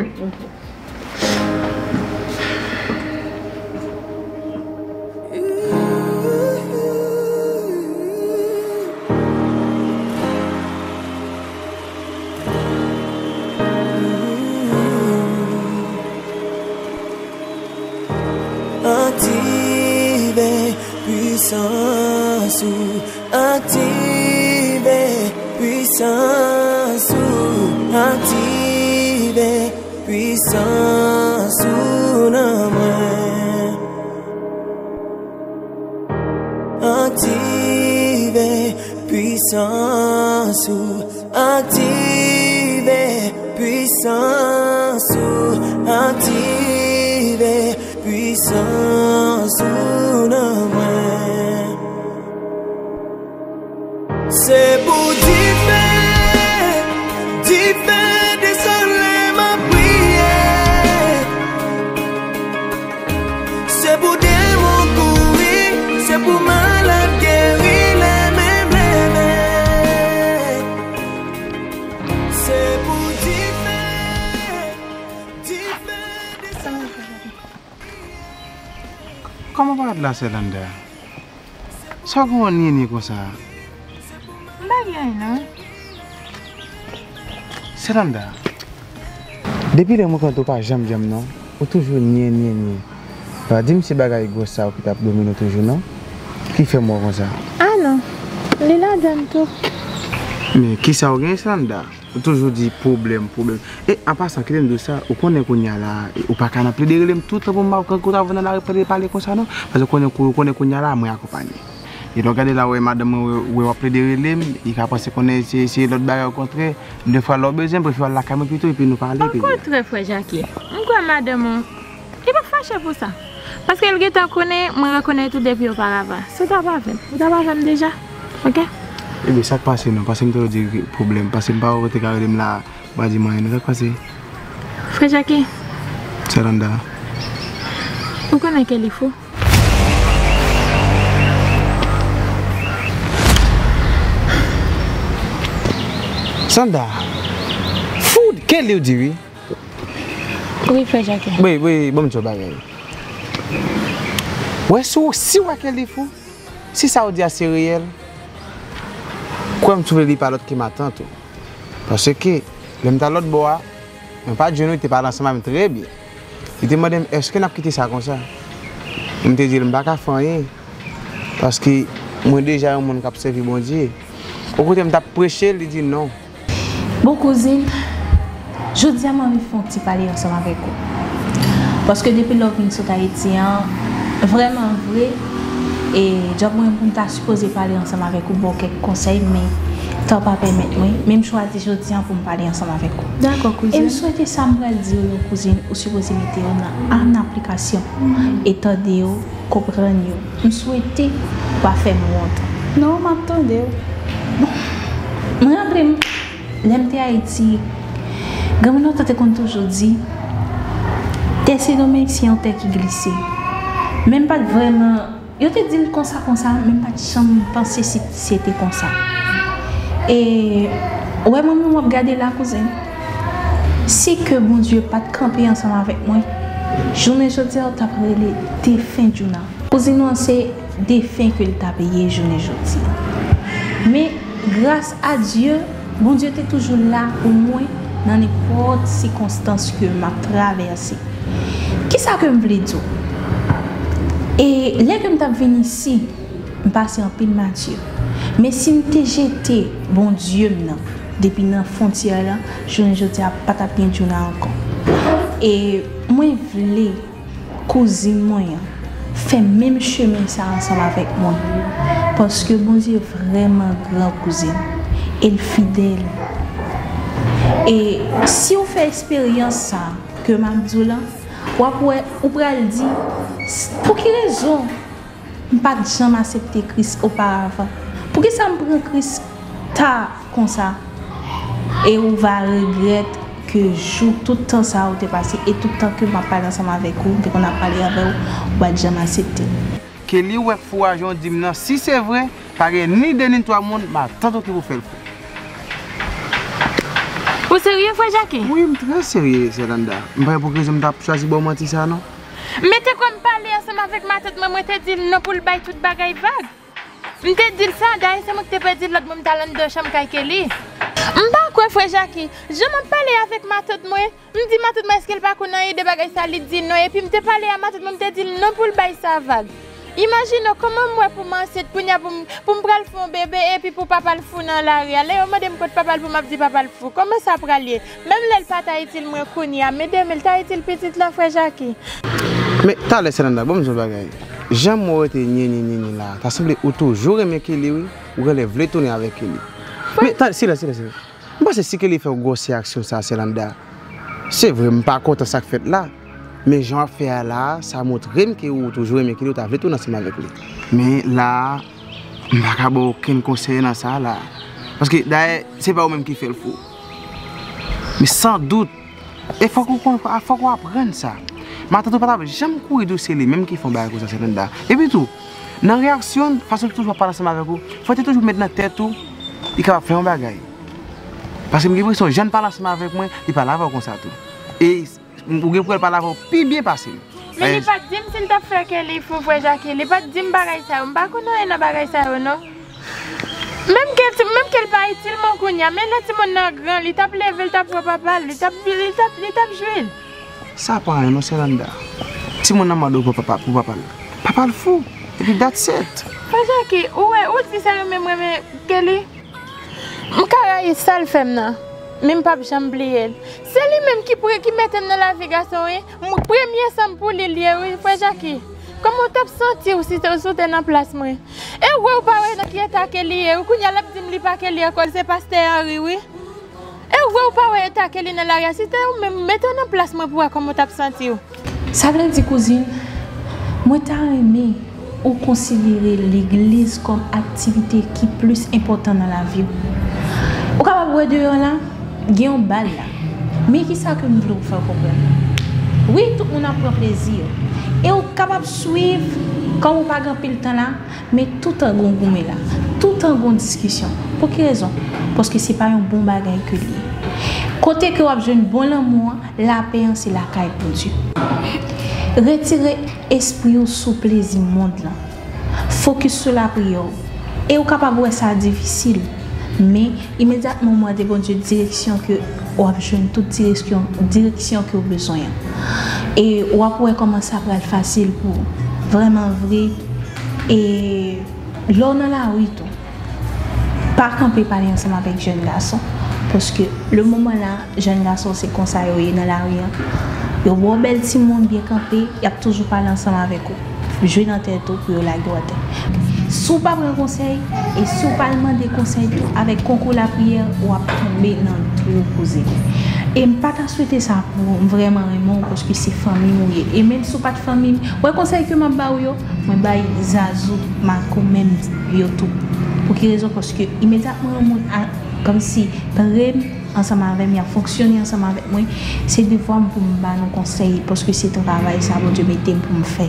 Activez puissance, activez puissance, activez puissance dans moi. Activez puissance, activez puissance, activez puissance dans moi. C'est pour divin, désolé ma prière. C'est pour démon courir, c'est pour malade guérir les mêmes. C'est pour divin, désolé. Comment va la Célanda? Ça va bien comme ça? Pas bien, non? Célanda, depuis le moment où tu pas jamais non, ou toujours nier. Bah dis-moi si bagaille gosse ça ou qui t'a dominé toujours non? Qui fait moi comme ça? Ah non, les là donne tout. Mais qui ça organise Célanda? Ou toujours dit problème. Et à part ça, qui aime de ça, ou qu'on est qu'on y a là, ou pas qu'on a plus de problèmes tout le monde quand on a venu là pour parler comme ça non? Parce qu'on est qu'on y a là, moi accompagné. Il regarde là où madame où après des relèves, il a pensé qu'on essayer l'autre bagarre au contraire, deux fois leur besoin pour faire la caméra plutôt et puis nous parler. Au contraire, frère Jacques, pourquoi madame, il va fâcher pour ça, parce qu'elle connaît, moi reconnais tout depuis auparavant. C'est d'abord fait, déjà, ok? Eh bien ça passe non, parce que nous avons des problèmes, parce que nous avons des problèmes là, bas du moyen, ça passe. Frère Jacques. C'est Randa. Vous connaissez quel il faut? Sanda, food, quel est le dieu? Oui, frère Jacques. Oui, bon, je vais. Oui, si vous avez des fous, si ça vous dit assez réel, pourquoi vous ne pas l'autre qui m'attend? Parce que, même dans l'autre bois, même pas de genoux, il parle ensemble très bien. Il te demande, est-ce que vous avez quitté ça comme ça? Il me dit, je ne vais pas faire rien. Parce que moi déjà, je suis servi mon Dieu. Au côté, je me prêché, il dit non. Bon cousine, je dis à ma mère qu'on peut parler ensemble avec vous. Parce que depuis que nous sommes haïtiens, vraiment vrai, et je suis supposé parler ensemble avec vous pour quelques conseils, mais tu n'as pas permettre, oui. Même choisi je dis pour parler ensemble avec vous. D'accord, cousine. Et je souhaite ça me dire, cousine, ou supposé mettre en application. Et tu as dit, comprendre. Je souhaite pas faire mon temps. Non, m'attendez. Bon, je suis rentrée. L'MT Haïti, comme nous t'avons toujours dit, t'es ces domaines qui ont été glissés. Même pas vraiment, je te dis comme ça, même pas de penser si c'était comme ça. Et, ouais, moi, je regarde la cousine. Si que mon Dieu pas de camper ensemble avec moi, journée, je dis, on t'a pris les fins du journal. Cousine, on sait des fins que t'a payé journée, je dis. Mais, grâce à Dieu, bon Dieu était toujours là, au moins, dans n'importe circonstance que je traversée. Qui ça que je voulais dire? Et là que je suis venu ici, je passe en pile Mathieu. Mais si je jeté, bon Dieu, depuis la frontière, je ne jeté pas ta bien encore. Et moi, je voulais cousine, moi, faire le même chemin ensemble avec moi. Parce que mon Dieu est vraiment grand cousin. Il est fidèle. Et si on fait expérience ça, que Mamdoula, on peut le dire, pour quelle raison je n'ai pas jamais accepté Christ auparavant? Pour que ça me prenne Christ tard comme ça? Et on va regretter que tout le temps ça a été passé et tout le temps que je parle ensemble avec vous, que on a parlé avec vous, on ne jamais accepté. Kelly ou fois j'en dis non, si c'est vrai, parce que ni de ni toi monde, mais tantôt que vous faites. Vous sérieux, frère Jacques? Oui, je suis très sérieux, Yolanda. Je ne sais pas pourquoi je me choisi bon mentir ça, non? Mais tu es comme parler ensemble avec ma tête, moi je te dis non pour le bail toute bagaille vague. Je te dis ça, d'ailleurs, c'est moi qui t'ai perdu l'autre mon talent de chambre avec Kelly. Je ne sais pas quoi, frère Jacques. Je me parlais avec ma tante, moi. Je me dis ma tante, est-ce qu'elle n'a pas connu des bagailles salides, dit non. Et puis je te parlais à ma tante, je te dis non pour le bail ça vague. Imagine comment moi pour m'en cette pour me prendre fond bébé et puis pour papa le fou dans la rue. Allez, on m'a dit que papa le fou m'a dit papa le fou. Comment ça pour aller? Même l'elle pas taille-t-il moins connu, mais elle taille-t-il petite là, frère Jackie. Mais t'as laissé là, bon, je vais gagner. J'aime moi, t'es ni là. T'as semblé toujours aimer Kelly, oui, ou elle voulait tourner avec Kelly. Mais t'as laissé là, c'est là. Moi, c'est si Kelly fait une grosse action, ça, c'est là. C'est vraiment pas contre ça que fait là. Mais j'en fais là, ça montre que vous toujours aimé Kelly, vous avez tout ensemble avec lui. Mais là, je n'ai pas aucun conseil dans ça. Là. Parce que d'ailleurs, ce n'est pas vous-même qui fait le fou. Mais sans doute, il faut qu'on apprenne ça. Mais attends, j'aime courir de c'est lui-même qui font des choses comme ça. Et puis tout, dans la réaction, de façon que toujours parler ensemble avec vous, il faut toujours mettre dans la tête tout, il est capable de faire un bagage. Parce que si je ne parle ensemble avec moi, il ne parle pas comme ça. Et, vous ne pouvez pas l'avoir bien passé. Mais il pas dit que tu as fait Kelly, frère Jacques. Il pas dit que ça. Je ne sais pas si ça. Même qu'elle pas été mon cognac, même si mon grand, il tape levé, il tape papa, il tape joué. Ça pas non, c'est l'anda. Si mon nom m'a papa, pour papa, papa le fou. Et puis, that's it. Frère Jacques, où est-ce que ça me met Kelly? Je suis sale femme. Même pas Jambliel. C'est lui-même qui pourrait qui mettre dans la navigation. Mon premier sang pour les lier, oui, frère Jackie. Comment t'as senti aussi tu es dans place moi? Et ouais, ou pas ouais, qui est attaqué lié, ou qu'on y a l'abdim li pas qu'elle lié, c'est pasteur Henri, oui. Et ouais, ou pas ouais, attaqué lié dans l'arrière, c'était ou même mettre en place moi pour voir comment t'as senti. Ça veut dire cousine, moi t'as aimé ou considérer l'église comme activité qui est plus importante dans la vie. Ou quand vous voyez dehors là, il y a un bal là. Mais qui ça que nous voulons faire comprendre? Oui, tout le monde prend plaisir. Et on est capable de suivre quand on n'a pas le temps là, mais tout un bon goût là. Tout un bon discussion. Pour quelle raison? Parce que ce n'est pas un bon bagage que lui. Côté que vous avez un bon amour, la paix c'est la caille pour Dieu. Retirez l'esprit sous plaisir monde là. Focus sur la prière. Et on est capable de voir ça difficile. Mais immédiatement, moi, des bonnes directions que vous avez besoin, toutes directions que vous avez besoin. Et vous pouvez commencer à faire facile pour vraiment vrai. Et l'on a là, oui, tout. Pas camper parler ensemble avec jeune garçon. Parce que le moment là, jeune garçon, c'est comme ça, vous êtes dans la rue. Vous avez un bel petit monde bien campé, vous avez toujours parlé ensemble avec vous. Jouez dans tête pour vous la garder. Si vous ne prenez pas de conseil et si vous ne prenez pas de conseil avec concours la prière, vous tombez dans le trou posé. Et je ne pas souhaiter ça pour vraiment, parce que c'est famille. Et même si vous n'avez pas de famille, vous conseil que je vous donne, je vous donne YouTube. Pour quelle raison? Parce que immédiatement, comme si ensemble avec moi, fonctionner ensemble avec moi, c'est de voir pour me donner un conseil, parce que c'est un travail, ça va me mettre pour me faire.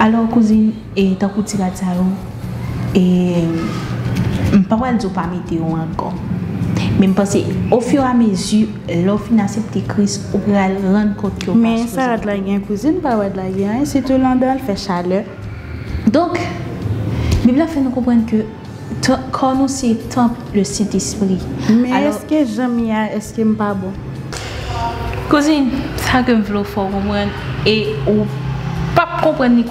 Alors, cousine, et tant que tu as ça, et je ne peux pas dire pas météo encore. Mais je pense qu'au fur et à mesure, l'offre d'accepter Christ, on peut rendre compte que. Mais ça va être la guerre, cousine, pas va être la guerre, c'est tout l'endroit, il fait chaleur. Donc, la Bible fait nous comprendre que quand nous sommes temple le Saint-Esprit. Mais est-ce que Jamia, est-ce que je ne suis pas bon? Cousine, ça que je veux faire, et on. Pas comprendre ni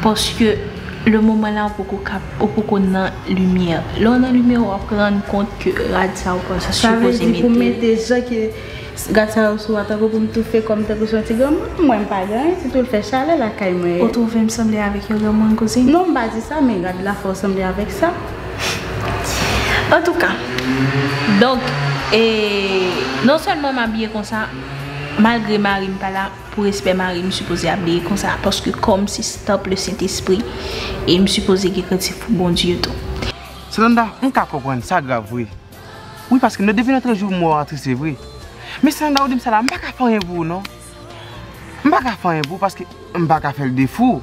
parce que le moment là pour qu'on a lumière là on a lumière on va rendre compte que radio ça supposé mettre pour mettre des gens qui gata sur attaque pour me tout faire comme t'es sorti grand moi pas grand si tu le fais chaler la caille moi on trouve me sembler avec grand mon cousine non pas dit ça mais regarde la force sembler avec ça en tout cas donc et non seulement m'habiller comme ça malgré Marie me pas là pour respect Marie me supposé habiller comme ça parce que comme si stop le Saint-Esprit et me supposé que quand c'est pour bon Dieu tout. C'est là on peut comprendre ça grave oui. Oui parce que nous devons notre jour mort c'est vrai. Mais ça là on dit ça là m'pas faire rien pour non. M'pas faire pour parce que m'pas faire le défaut.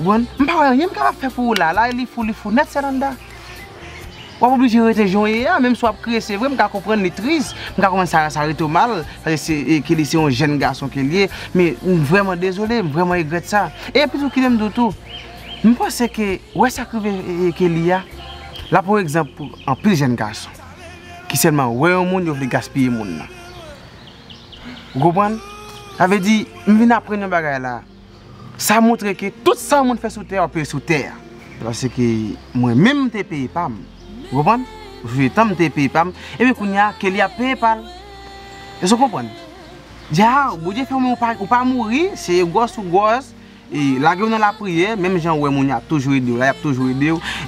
Bon, m'pas rien m'pas faire pour là il faut net c'est là. On obligé rester joyeux même soit créer c'est vrai m'ka comprendre les tristes m'ka commencer à s'arrêter au mal parce que qu'il est un jeune garçon qui est mais vraiment désolé vraiment regrette ça et puis tout qu'il aime tout je pense que ouais ça qu'il y a là pour exemple en plus jeune garçon qui seulement ouais au monde il veut gaspiller monde vous comprenez avait dit m'vin apprendre bagarre là ça montre que tout ça monde fait sous terre on peut sous terre parce que moi même t'ai payé pas. Vous comprenez? Je vais tenter PayPal. Et puis, il y a PayPal. Vous comprenez? Déjà, vous ne pouvez pas mourir. C'est gosse ou gosse. Et la gueule dans la prière, même les gens qui ont toujours aidé.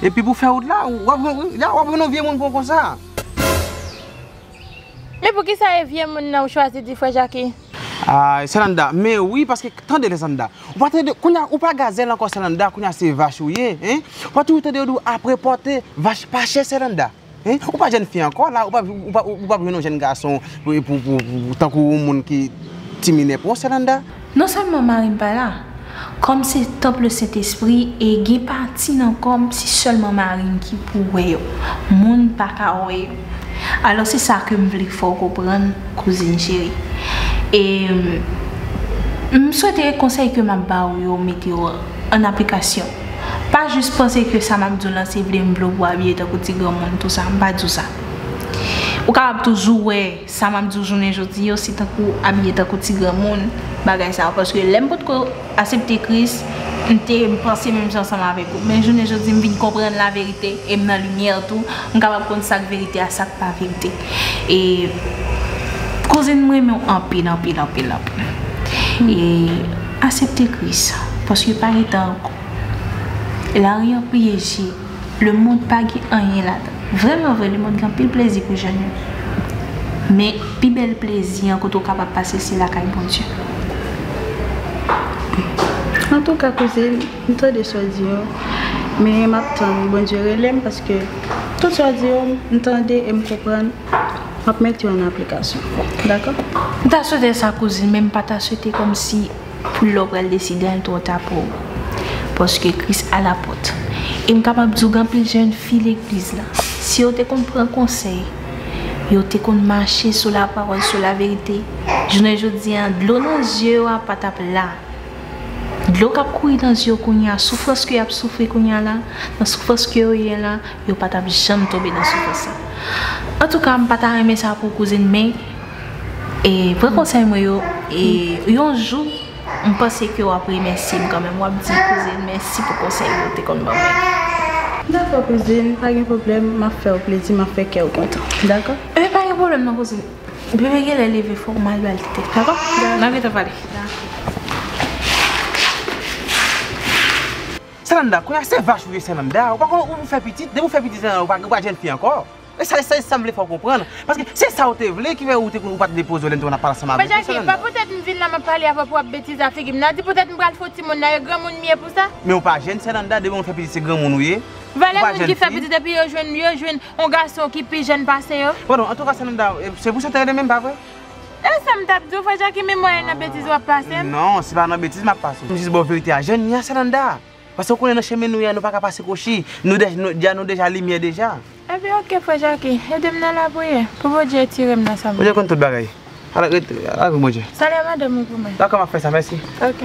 Et puis, pour faire autre là, vous avez un vieux monde comme ça. Mais pour qui ça est vieux monde qui choisi de faire Jackie? Ah, c'est là. Mais oui, parce que tant de les Andas. Vous ne pas gazelle encore, c'est là. Vous avez vache ou yé. Vous tout le après porter vache pas chez c'est là. Vous pas jeune fille encore là. Vous pas jeune garçon pour tant que monde qui timide pour c'est là. Non seulement Marie pas là. Comme c'est top le Saint-Esprit et qui parti dans comme si seulement Marie qui pourrait. Monde pas carré. Alors c'est ça que me faut comprendre cousine chérie. Et je souhaite un conseil que je vais mettre en application. Pas juste penser que ça m'a dit que c'est vrai que je vais habiller dans le petit grand monde, tout ça, je ne vais pas dire ça. Ou capable toujours ça m'a dit journée aujourd'hui aussi tant que habiller dans le petit grand monde, bagay ça parce que l'aime pas accepter Christ, je pensais même ensemble avec vous. Mais journée aujourd'hui, je viens comprendre la vérité et dans la lumière tout, je suis capable de prendre ça vérité à ça pas vérité. Et cousine moi mais en pile et accepter Christ parce que par exemple la rien prier le monde pas rien là vraiment vraiment grand pile plaisir pour jeune mais plus bel plaisir qu'on est capable passer c'est la caille bon Dieu en tout cas cousine tant de choses dire mais m'attend bon Dieu relève parce que tout ça dire m'entendez et me comprendre. Je vais mettre en application. D'accord? Tu as souhaité sa cousine, même pas t'as souhaité comme si pour l'opéra décider un tour ta peau. Parce que Christ a la porte. Et je suis capable de dire que jeune fille l'église là. Si vous comprenez un conseil, vous comprenez marcher sur la parole, sur la vérité. Je vous dis, de l'eau dans les yeux, pas taper là. De l'eau qui a couru dans les yeux, la souffrance qui a souffert, la souffrance qui est là, vous ne pouvez jamais tomber dans la souffrance. En tout cas, je ne peux pas aimer ça pour cousine, mais pour conseil, un jour, je pense que vous avez remercié quand même. Je dis cousine, merci pour le conseil que vous avez donné. D'accord, cousine, pas de problème, je fais plaisir, je fais que vous êtes content. D'accord? Mais pas de problème, non, cousine. Je vais vous lever formal, d'accord? Je vais te parler. C'est vache ou c'est lambda. Vous faites petite, vous faites petite, vous ne faites jeune fille encore. Ça me faut comprendre. Parce que c'est ça que vous voulez qui va vous déposer dans la parole. Mais Jacques, pas peut-être une ville m'a parlé avant pour bêtise à faire. Peut-être que faut que mon grand monde mieux pour ça. Mais on pas jeune, c'est lambda, de vous faites petite, c'est grand monde mieux. Voilà, vous qui fait petite depuis jeune, un garçon qui peut jeune passer. Pardon, en tout cas, c'est lambda, c'est vous chanter même pas vrai. Ça me tape deux fois, Jacques, mais moi, une bêtise va passer. Non, c'est pas une bêtise, m'a passé. Je dis bon vérité à jeune, c'est lambda. Parce qu'on est dans le chemin, nous n'avons pas passé coché. Nous avons déjà lumière déjà. Eh bien, ok, frère Jacques, aidez-moi à la prière. Pour vous dire, tirez-moi dans sa main. Je compte tout le bagage. Allez, mon Dieu. Salut, madame, pour moi. D'accord, ma frère, ça, merci. Ok.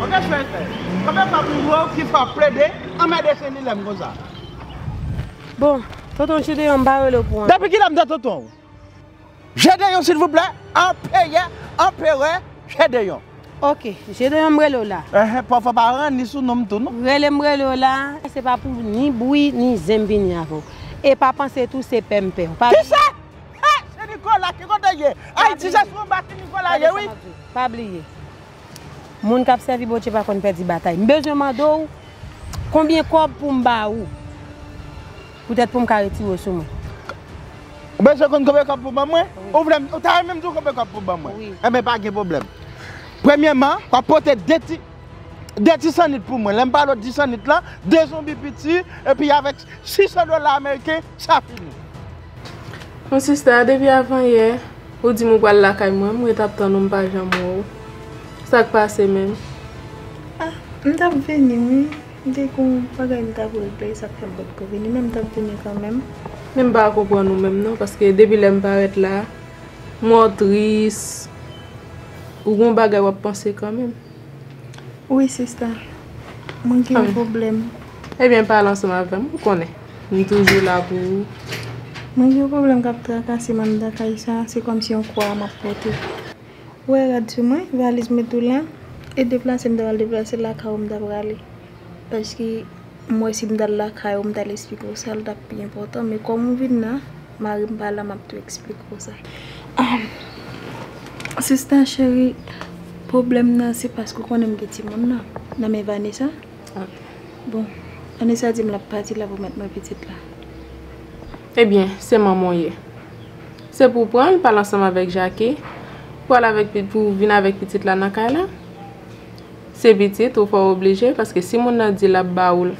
Ok, je vais faire. Comment pas qui va plaider en me descendant les mgosa. Bon, tonton, je vais en bas le point. Depuis qu'il a dit tonton, j'aide s'il vous plaît, en payant, j'aide. Ok, j'aide en brelo là. Parfois parents ni sous nom tout non. Brelo là, c'est pas pour ni bruit ni zembini avant. Et pas penser tout c'est pempé. Qui ça? C'est Nicolas qui compte. Ah, tu sais qu'on bat Nicolas, oui. Pas oublier. Mon cap servi pour tu pas qu'on perd bataille. Besoin mando combien corps pour m'baou? Peut-être pour me retirer sur moi. Besoin qu'on combien corps pour moi? On voulait t'as même tout combien corps pour moi. Eh ben pas de problème. Premièrement, on porter des 10 litres pour moi. L'aime pas l'autre 10 litres là, des zombies petits et puis avec $600 américains, ça finit. Mon sister, depuis avant hier, on dit mon la caille moi, moi t'attends non pas jamais. Ça passe même. Ah, on t'a venu, dès qu'on pas gagné ta pour le ça fait bon pour venir, même t'a venu quand même. Même pas comprendre nous même non parce que depuis l'aime pas être là, moi triste. Ou on bagaille ou penser quand même. Oui, c'est ça. Mon qui a un problème. Eh bien, parle ensemble avec moi, vous connaissez. Nous sommes toujours là pour vous. Mon qui a un problème qui a tracassé, c'est comme si on croit à ma faute. Ouais, regarde-moi, je vais aller me mettre là et déplacer, je vais déplacer la car on va aller. Parce que moi, si je vais la car on va l'expliquer pour ça, c'est bien important. Mais comme on vit là, Marie me parle, je vais expliquer pour ça. Sister chérie, le problème c'est parce que on aime que petit monde là. Mais Vanessa. Bon, Vanessa dit me la partie là pour mettre ma petite là. Eh bien, c'est maman hier. C'est pour prendre parler ensemble avec Jackie pour aller avec pour venir avec petite là dans la là. C'est petite, il faut obligé parce que si mon a dit la baoul,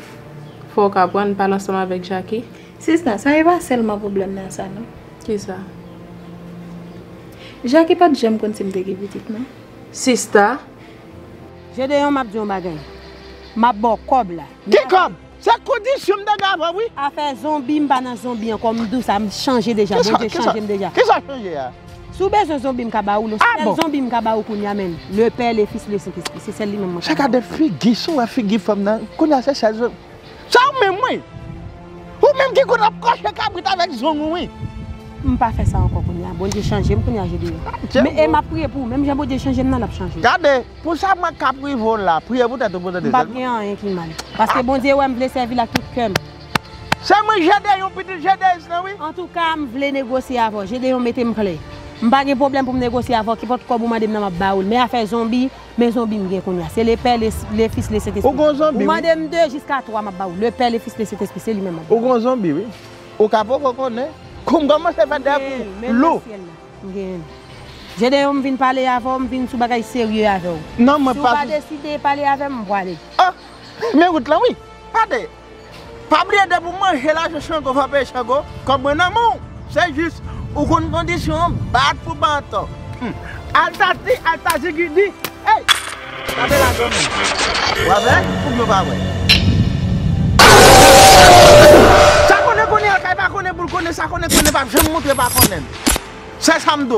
faut qu'elle prenne parler ensemble avec Jackie. C'est ça n'est pas seulement le problème dans ça non. Qui ça? Jacques pas de j'aime quand c'est me dégueu petite non. Sister, j'ai des gens m'a dit on bagage. M'a bon cob là. Qui cob? C'est condition d'agave oui. A faire zombie m'pas dans zombie comme d'où ça me changer déjà, bon j'ai changé déjà. Qu'est-ce ça changer là? Sous besoin zombie m'ka baou, c'est zombie m'ka baou qu'on y amène. Le père, le fils, le Saint-Esprit, c'est celle-là même. Chacun des figues sont figues femme là. Qu'on a ces choses. Ça même moi. Ou même qui qu'on a coché cabrit avec zombie oui. Je ne vais pas faire ça encore. Bon, j'ai changé, je vais changer. Mais elle m'a prié pour, même si je vais changer, je vais changer. Regardez, pour ça, je vais prier pour là. Priez pour être au bout de la tête. Je ne vais pas rien qui mal. Parce que bon Dieu, je voulais servir la toute cœur. C'est moi, j'ai un petit GDS, oui. En tout cas, je voulais négocier avant. J'ai des gens qui me plaisent. Je n'ai pas de problème pour négocier avant. Qui porte quoi pour madame dans ma baoule. Mais affaire zombie, mes zombies, je connais. C'est le père, les fils, les Saint-Esprit. Au grand zombie. Madame 2 jusqu'à 3, ma baoule. Le père, les fils, les Saint-Esprit, c'est lui-même. Au grand zombie, oui. Au capot, on connaît. Comment ça va d'abord l'eau? J'ai des hommes qui viennent parler avec moi, viennent sur bagaille sérieux avec moi. Non, moi pas. Si vous décidez de parler avec moi, allez. Ah, mais route là oui. Attendez, pas oublier de vous manger là, je suis en train de faire chago. Comme un amour, c'est juste aux conditions battre pour battre. Altati qui dit, hey, t'as fait la gomme. Vous avez ou vous avez? C'est samedi.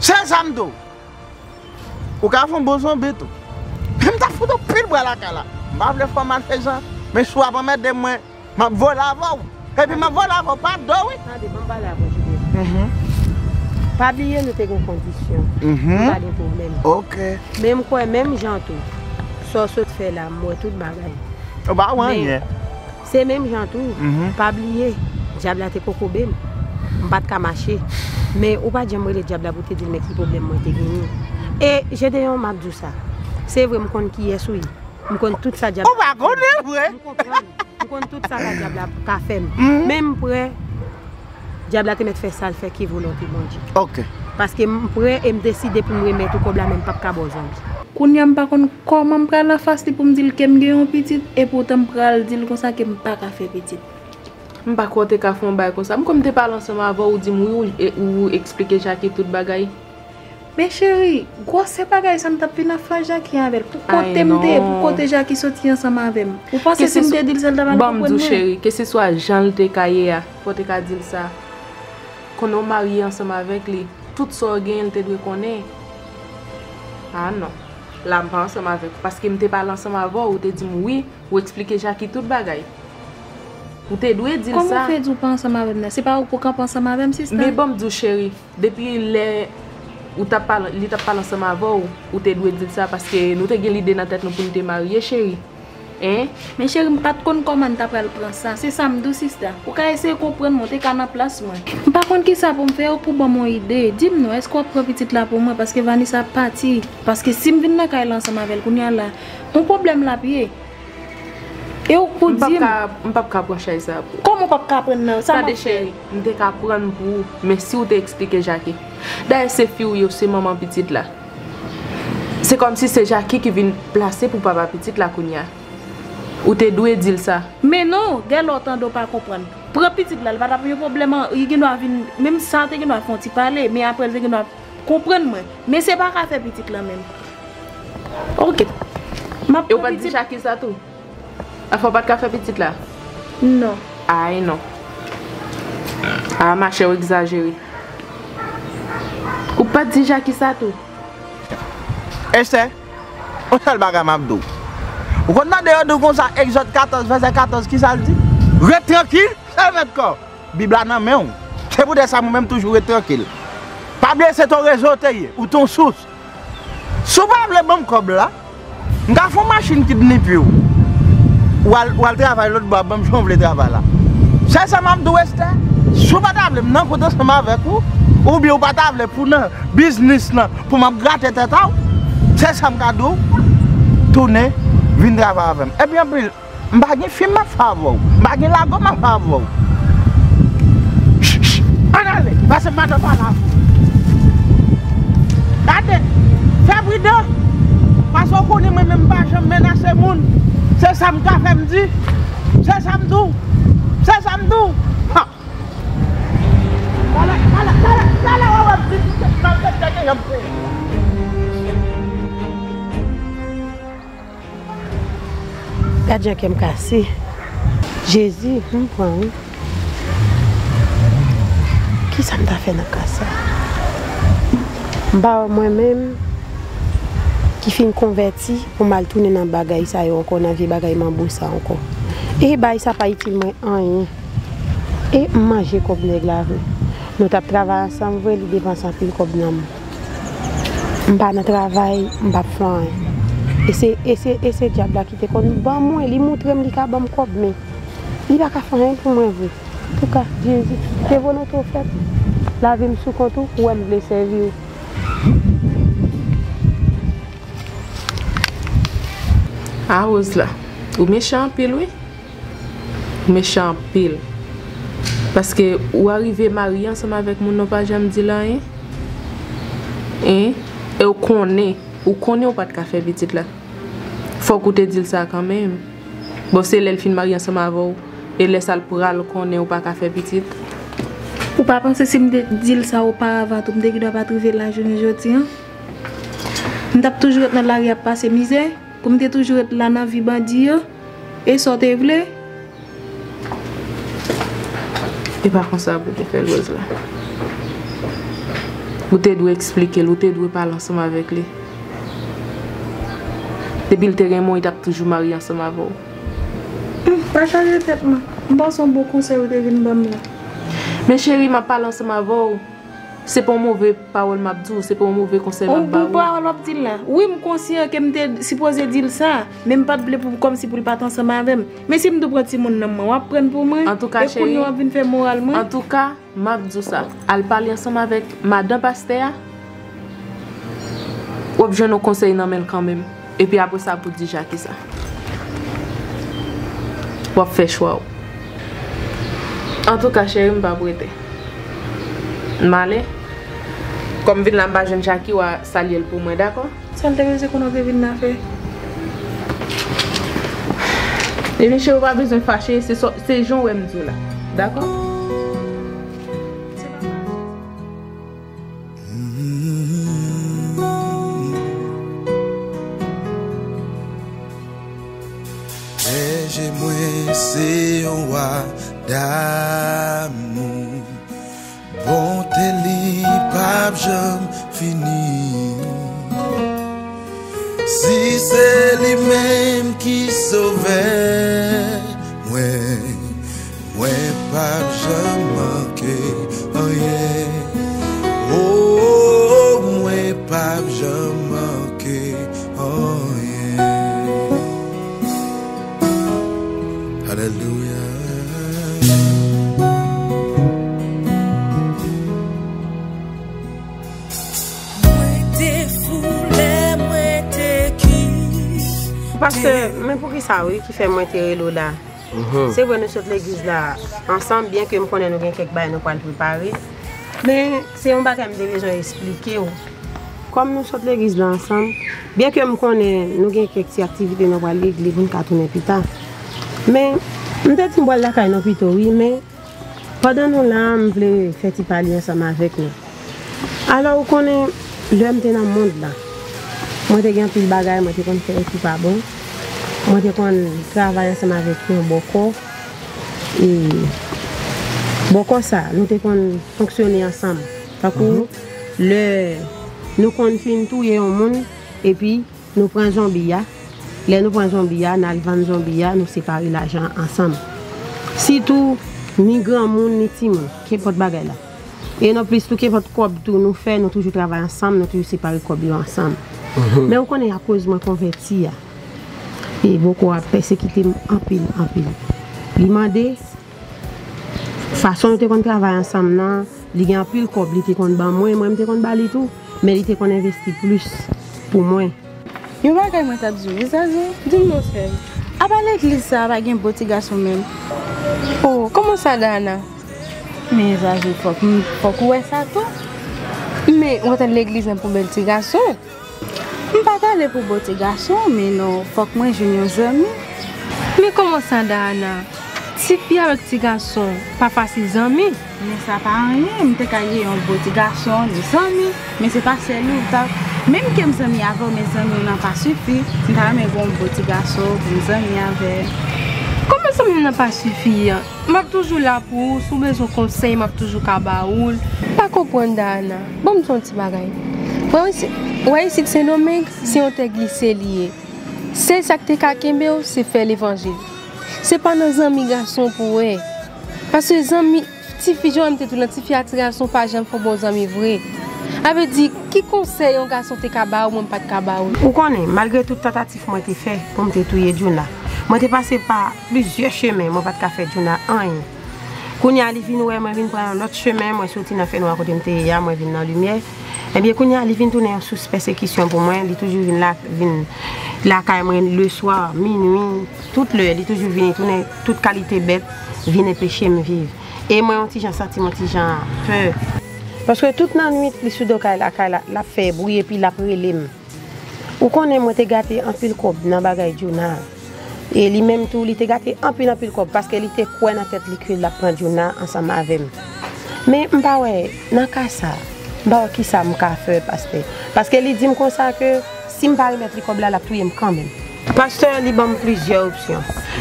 C'est samedi. Au café, on bosse un peu. Même ta photo pile pour la cala. Ma vle femme fait ça, mais soit pas mettre des mains. Ma vol avant. Et puis ma vol avant pas d'où. Pas oublier nous tes conditions. Pas de problème. Ok. Même quoi, même gens tout. Soit ce fait là, moi tout bagaille. Bah ouais. C'est même gentil, pas oublier, diable a été cocobé, pas de camaché, mais ou pas jamais le diable a voté dire mais qui problème moi t'es gagné. Et j'ai des gens m'a dit ça. C'est vrai, me connais qui est souillé, me connais tout ça diable. On va connaître vrai. Me connais tout ça la diable a fait. Même près, diable a te mettre faire ça, le faire qui volonté bon Dieu. OK. Parce que près et me décider pour me remettre au problème même pas qu'à besoin. Je ne sais pas comment je vais la face pour me dire que je suis petite et pourtant je vais dire que je ne peux pas faire petite. Je ne peux pas faire un bail comme ça. Comme tu parles ensemble avant ou expliquer Jackie tout le bagage. Mais chérie, grosse bagage, ça me tape une affaire Jackie avec. Pourquoi tu me dis pourquoi tu Jackie sorti ensemble avec moi? Ou pas que si je dis ça d'abord. Bon, chérie, que ce soit Jean le Tecaillé, pour te dire ça. Quand on marie ensemble avec lui, tout ce qu'il te doit connaître. Ah non. là pas ensemble avec parce que m'était pas ensemble avant ou te dit oui ou expliquer Jackie toute bagaille. Ou te doit dire ça. Comment fait du pas ensemble avec là? C'est pas pour qu'on pense ensemble avec sister. Mais bon du chéri, depuis les ou t'a pas il t'a pas ensemble avant ou te doit dire ça parce que nous te gagne l'idée dans tête nous pour nous te marier chéri. Hein? Mais chéri m'pas te connait comment t'a prendre ça. C'est ça m'dou sister. Ou ka essayer comprendre monter ca dans place moi. Par contre qui ça pour me faire pour bon mon idée. Dis-moi est-ce qu'on prend petite là pour moi parce que Vanessa parti parce que si me vinn là ca ensemble avec Kounia là. Mon problème là pied. Et au coup dire m'pas ka prendre ça. Comment pas ka prendre ça? Ça de chéri, m'te ka prendre pour mais si ou t'expliquer Jackie. D'ailleurs c'est fille ou c'est maman petite là. C'est comme si c'est Jackie qui vient placer pour papa petite là Kounia. Ou t'es doué dire ça? Mais non, gars l'autant doit pas comprendre. Prends petite là, il va pas avoir problème, il doit venir même ça il doit fonti parler mais après il doit comprendre moi. Mais c'est pas qu'à faire petite là même. OK. Ma petite. Et on va dire Jacques ça tout. Il faut pas qu'à faire petite là. Non. Ah non. Ah ma chère exagéré. Ou pas dire Jacques ça tout. Est-ce on sale bagarre m'abdou. Vous connaissez de comme ça, Exode 14, verset 14, qui ça le dit? Reste tranquille, ça va être quoi? Bible en main. C'est pour ça moi-même toujours être tranquille. Pas blesser ton réseau ou ton source. Souvent, le bon cob là, on a fait machine qui ne plus. Ou elle travaille l'autre bois, bon, je veux le travail là. C'est ça, même de l'Ouest. Souvent, je ne peux pas ensemble avec vous. Ou bien, pas table pour le business, pour me gratter tête. C'est ça, je cadeau. Tourner. Vin travailler avec moi. Eh bien, je ne vais pas filmer ma femme. Je ne vais pas laver ma femme. Chut, allez, parce que je ne vais pas là. Attends, fais bruit d'eux. Parce que je ne connais même pas, je menace les gens. C'est ça que je me dis. C'est ça que je me dis. C'est ça que je me dis. Voilà, voilà, voilà, voilà, voilà, voilà, voilà, voilà, Dieu qui me casse. Jésus, comprends. Qui ça me t'a fait dans ça? Bah moi-même qui fin converti pour mal tourner dans bagaille ça encore dans vie bagaille m'embou ça encore. Et bah ça pas utile moi rien. Et manger comme nèg la rue. Nous t'a travailler ensemble, il dépense en pile comme nan. On pas dans travail, on pas faire. Et c'est diable qui te connaît. Bon, moi, il montre que je suis capable de faire mais il n'a pas fait rien pour moi. En tout cas, Jésus, c'est volontaire fait. La vie me sous compte ou elle me servir. Ah, Rose là, ou méchant pile, oui. Ou méchant pile. Parce que ou arrivé marié ensemble avec mon nom, pas jamais dit là, hein? Hein? Et on connaît. Ou connaît ou pas de café petite là. Faut que tu dises ça quand même. Bon c'est l'elfe Marie ensemble avant et laisse ça pour aller connaît ou pas café petite. Ou pas penser si me dire ça ou pas avant tout me doit pas trouver la journée aujourd'hui. On tape toujours dans l'arrière passer misère, comme tu toujours être là dans vie bandit et sortir vle. Et pas comme ça pour te faire chose là. Ou tu dois expliquer, ou tu dois parler ensemble avec lui. Depuis le terrain, il a toujours marié ensemble avant. Pas changer de tête. Je pense que bon conseil de venir. Mais chérie, je parle ensemble avant. C'est pas un mauvais parole, c'est pas un mauvais conseil. On peut pas l'obtenir là. Oui, je suis conscient que je suis supposé dire ça. Même pas comme si je ne pouvais pas ensemble avec. Mais si je prends un petit monde, je vais prendre pour moi. En tout cas, chérie. En tout cas, je dis ça. Elle parle ensemble avec Madame Pasteur. Ou bien nos conseils quand même. Et puis après ça, pour dire Jacques ça. Pour faire choix. En tout cas, chérie, je ne vais pas prêter. Je vais aller. Comme je viens de la jeune Jacques, je vais saluer pour moi, d'accord? Ça me fait qu'on a besoin de faire. Et les chéris, je n'ai pas besoin de fâcher. C'est Jean Wemdou là. D'accord? D'amour, bon t'es libre, j'aime finir. Si c'est lui-même qui sauvait moi pas jamais manqué. Oh yeah. Oh, moi pas jamais manqué. Oh yeah. Alléluia. Parce que, mais pour qui ça, oui, qui fait moins tirer l'eau là? C'est vrai, nous sommes l'église là, ensemble, bien que nous connaissons quelques bails, nous pouvons préparer. Mais c'est un bac à me déjà expliquer. Comme nous sommes l'église là ensemble, bien que nous connaissons quelques activités, nous pouvons l'église, nous pouvons tourner plus tard. Mais, nous avons dit que nous pouvons plus tard, oui, mais pendant nous là, nous voulons faire des paliers ensemble avec nous. Alors, nous connaissons l'homme dans le monde là. Moi, j'ai gagné plus de bagages, moi, j'ai fait un petit pas bon. Moi, j'ai travaillé ensemble avec un beaucoup. Et beaucoup ça, nous avons fonctionné ensemble. Parce que nous confinons tout le monde et puis nous prenons un zombie. Là, nous prenons un zombie, nous vendons un zombie, nous séparons l'argent ensemble. Surtout, ni grand monde, ni petit monde, qui porte bagages là. Et nous, plus tout, qui porte cob, tout nous fait, nous toujours travaillons ensemble, nous toujours séparons cob ensemble. Mais on connaît à cause de moi converti. Et beaucoup a persécuté en pile. Il m'a dit, façon dont on travaille ensemble, il y a un pile de coble, il y a un ban moins, moi je me bali tout, mais il y a investi plus pour moi. Je ne sais pas comment tu as dit, ça dis-moi frère. À part l'église, ça va gagner un petit garçon même. Oh, comment ça Dana? Mais ça, je ne sais pas pourquoi ça tout. Mais on a l'église pour un petit garçon. Je ne peux pas aller pour beauté garçon, mais non, faut que moi je n'ai pas amis. Mais comment ça, Dana? Si tu es avec petit garçon, pas facile amis. Mais ça pas rien, je ne peux pas aller en beauté garçon, des amis. Mais c'est pas sérieux. Même que mes amis avant, mes amis n'ont pas suffi. Je ne peux pas aller en beauté garçon, mes amis avec. Comment ça n'a pas suffi? Je suis toujours là pour, sous mes conseils, je suis toujours cabaoul. Pas comprendre, Dana. Bon, je suis un petit bagage. Oui, si c'est nommé, si on te glissé lié, c'est ça que tu c'est faire l'évangile. Ce n'est pas nos amis garçons pour eux. Parce que les amis, les filles, les garçons, pas jamais pour bons amis vrais. Avec dit, qui conseille un garçon qui est capable ou pas de capable? Vous connaissez, malgré toute tentative que j'ai faite pour me tuer, je suis passé par plusieurs chemins, je n'ai pas fait de un. Quand je suis arrivé, je suis prendre l'autre chemin, je suis sorti dans le feu noir, je suis dans la lumière. Eh bien, quand je suis tourné sous persécution pour moi, il est toujours venu là le soir, minuit, toute l'heure, il est toujours venu tourner toute qualité bête, vient empêcher me vivre. Et moi, mon petit Jean senti mon petit Jean peur. Parce que toute la nuit, les soudokas la fait brouiller puis la prélim. Ou qu'on est moi gâté en pile cob dans bagage journal. Et lui-même tout, il était gâté en pile cob parce qu'il était coin dans tête liquide la prend journal ensemble avec moi. Mais bah ouais, dans cas ça. Bah qui ça me fait pasteur parce qu'elle dit me comme ça que si me pas remettre les cobla la touyer quand même pasteur il donne plusieurs options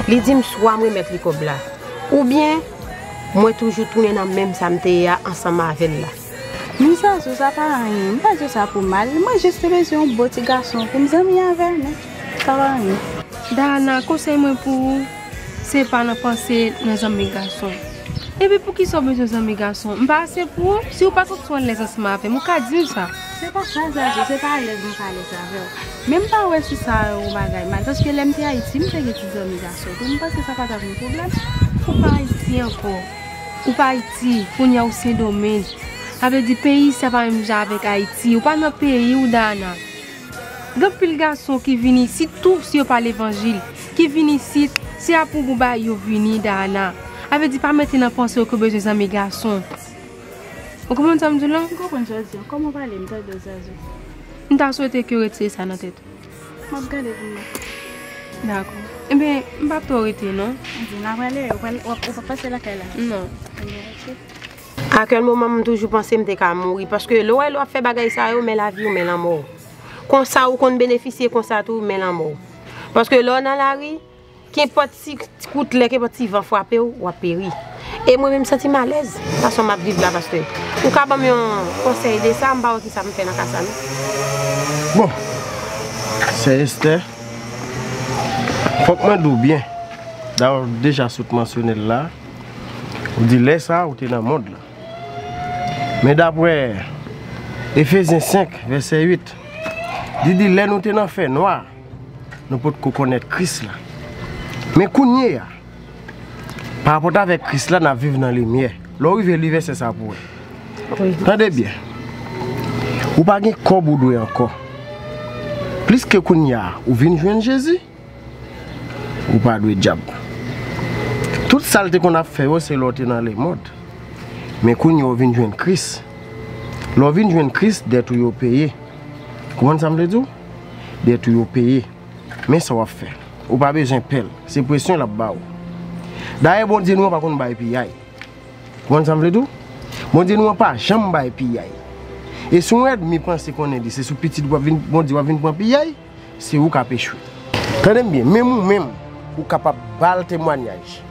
il dit me soit me remettre les cobla ou bien moi toujours tourner dans même samedi ensemble avec là mais ça pas rien pas que ça pour mal moi juste besoin un beau petit garçon pour me amis avec ça va rien Dana conseil moi pour c'est pas ne penser nos amis garçons. Et puis pour qui sont besoin amis garçons, je ne pas assez pour eux. Si vous ne passez pas les ensemble avec, je ne peux pas dire ça. C'est pas ça, c'est pas les ensemble avec. Même pas ouais si ça au bagage, parce que l'MT Haïti, je fais des amis garçons. Je ne pense que ça pas d'avoir un problème. Pour pas Haïti encore. Pour pas Haïti, pour y a aussi un domaine. Avec des pays, ça va même avec Haïti. Ou pas dans pays ou Dana. Donc les garçons qui viennent ici, tout si pas l'évangile, qui viennent ici, c'est à pour Bouba, ils viennent Dana. Avec dit pas maintenant penser que besoin mes garçons. Vous comprenez ça me dit là? Comment on va aller me faire des azou? On t'a souhaité que retirer ça dans tête. M'a regarder vous. D'accord. Eh bien, on va pas retirer non? On va aller, on va passer la caille là. Non. À quel moment me toujours penser me qu'à mourir parce que l'oie l'a fait bagaille ça mais la vie ou mais la mort. Comme ça ou qu'on bénéficier comme ça tout mais la mort. Parce que l'on dans la rue qu'importe si coûte l'air, qu'importe si vent frappe ou à périr. Et moi-même, je me sens mal à l'aise. Parce que je vis là, parce que vous pouvez me conseiller de ça, je ne sais pas ce que ça me fait dans la casse. Bon, c'est Esther. Faut que je me bien. D'ailleurs, déjà, je mentionné là. On dit laisse ça, on est dans le monde. Là. Mais d'après Ephésiens 5, verset 8, il dit là, nous sommes dans le fait noir. Nous ne pouvons pas connaître Christ. Là. Mais quand y a, par rapport avec Christ, là, nous vivons dans la lumière. Là, il veut c'est ça pour eux. Attendez bien. Vous n'avez pas de corps encore. Plus que quand y a, vous venez joindre Jésus. Ou pas de diable. Toute saleté qu'on a fait, c'est l'autre dans les modes. Mais quand on vient jouer Christ, l'on vient jouer Christ d'être payé. Comment ça me dit? D'être payé. Mais ça va faire. Ou pas besoin de pelle. C'est pression là-bas. D'ailleurs, bon Dieu, nous pas qu'on baille PI. Comment ça me dit? Bon Dieu, nous pas jamais baille PI. Et si on aide, je pense qu'on est dit, c'est sous petit bon Dieu va venir prendre PI, c'est où qu'a péché. Tenez bien, même moi-même. Ou capable de témoignage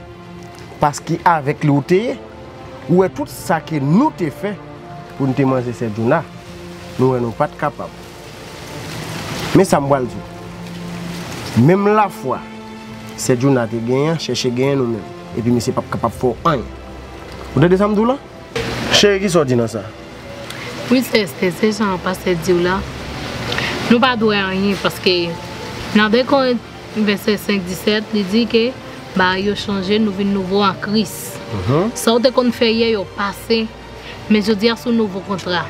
parce qu'avec l'outil ou est tout ça que nous te fait pour nous manger cette journée nous n'avons pas capable mais ça me va le dire même la foi cette journée te gagne chercher gagne nous mêmes et puis monsieur pas capable faire un vous avez ça me là chéri qui sorti dans ça oui c'est ça parce que dit là nous pas doit rien parce que dans des verset 5-17, il dit que bah, il a changé, nous venons nouveau en Christ. Ça, c'est qu'on fait hier, il passé, mais je dis à ce nouveau contrat.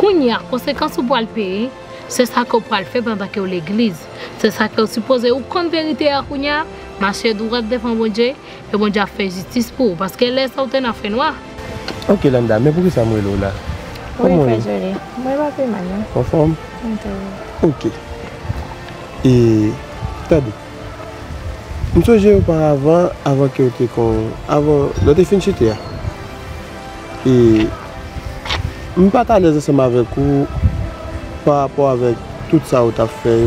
Quand il y a conséquence pour le pays, c'est ça qu'on peut faire pendant que l'église. C'est ça qu'on suppose, ou qu'on vérité à Kounia, marcher droit devant mon Dieu, et mon Dieu a fait justice pour parce qu'elle est sortie dans fait noir. Ok, Landa, mais pourquoi ça me là? Oui, je l'ai. Moi, je vais faire maintenant. Conforme? Ok. Et. Je me suis auparavant, avant que tu aies fini de chiter. Et je ne suis pas à l'aise avec vous par rapport à tout ça que tu as fait.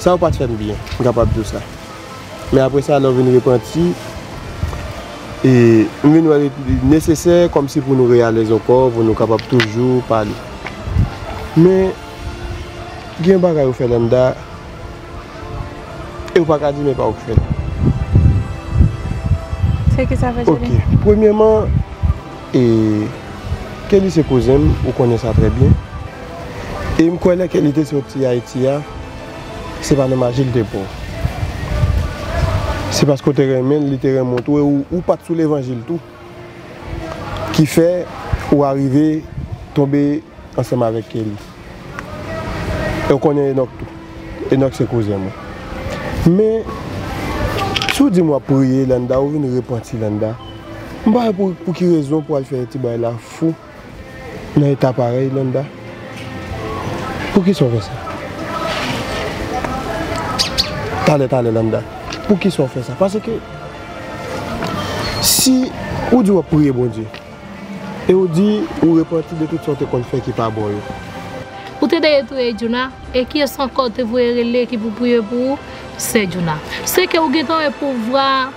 Ça n'a pas fait bien, je suis capable de ça. Mais après ça, nous venons repentir. Et nous venons être nécessaire comme si pour nous réaliser encore, pour nous capables toujours parler. Mais, il y a un bagage que vous faites. Et vous ne pouvez pas dire, mais pas vous faire. C'est que ça veut dire? Ok. Premièrement, quel est ce que vous aimez? Vous connaissez ça très bien. Et je connais quelle était ce petit Haïti. C'est pas normal, je le dépose. C'est parce que vous avez aimé, vous avez remonté, ou pas sous l'évangile tout. Qui fait, ou arriver, tomber ensemble avec elle. Et vous connaissez Enoch tout. Enoch, c'est que vous aimez. Mais, si vous dites moi prier là-dedans, ou venir repentir là-dedans, je ne sais pas pour quelle raison pour aller faire un petit bail là fou dans l'état pareil là-dedans. Pour qui sont fait ça? T'allez là-dedans. Pour qui sont fait ça? Parce que si vous dites prier bon Dieu, et vous dites vous repentir de toutes sortes de conflits qui ne sont pas bons. Vous avez dit que vous et qui est encore que vous avez qui vous priez pour vous. C'est Juna. C'est que vous avez pouvoir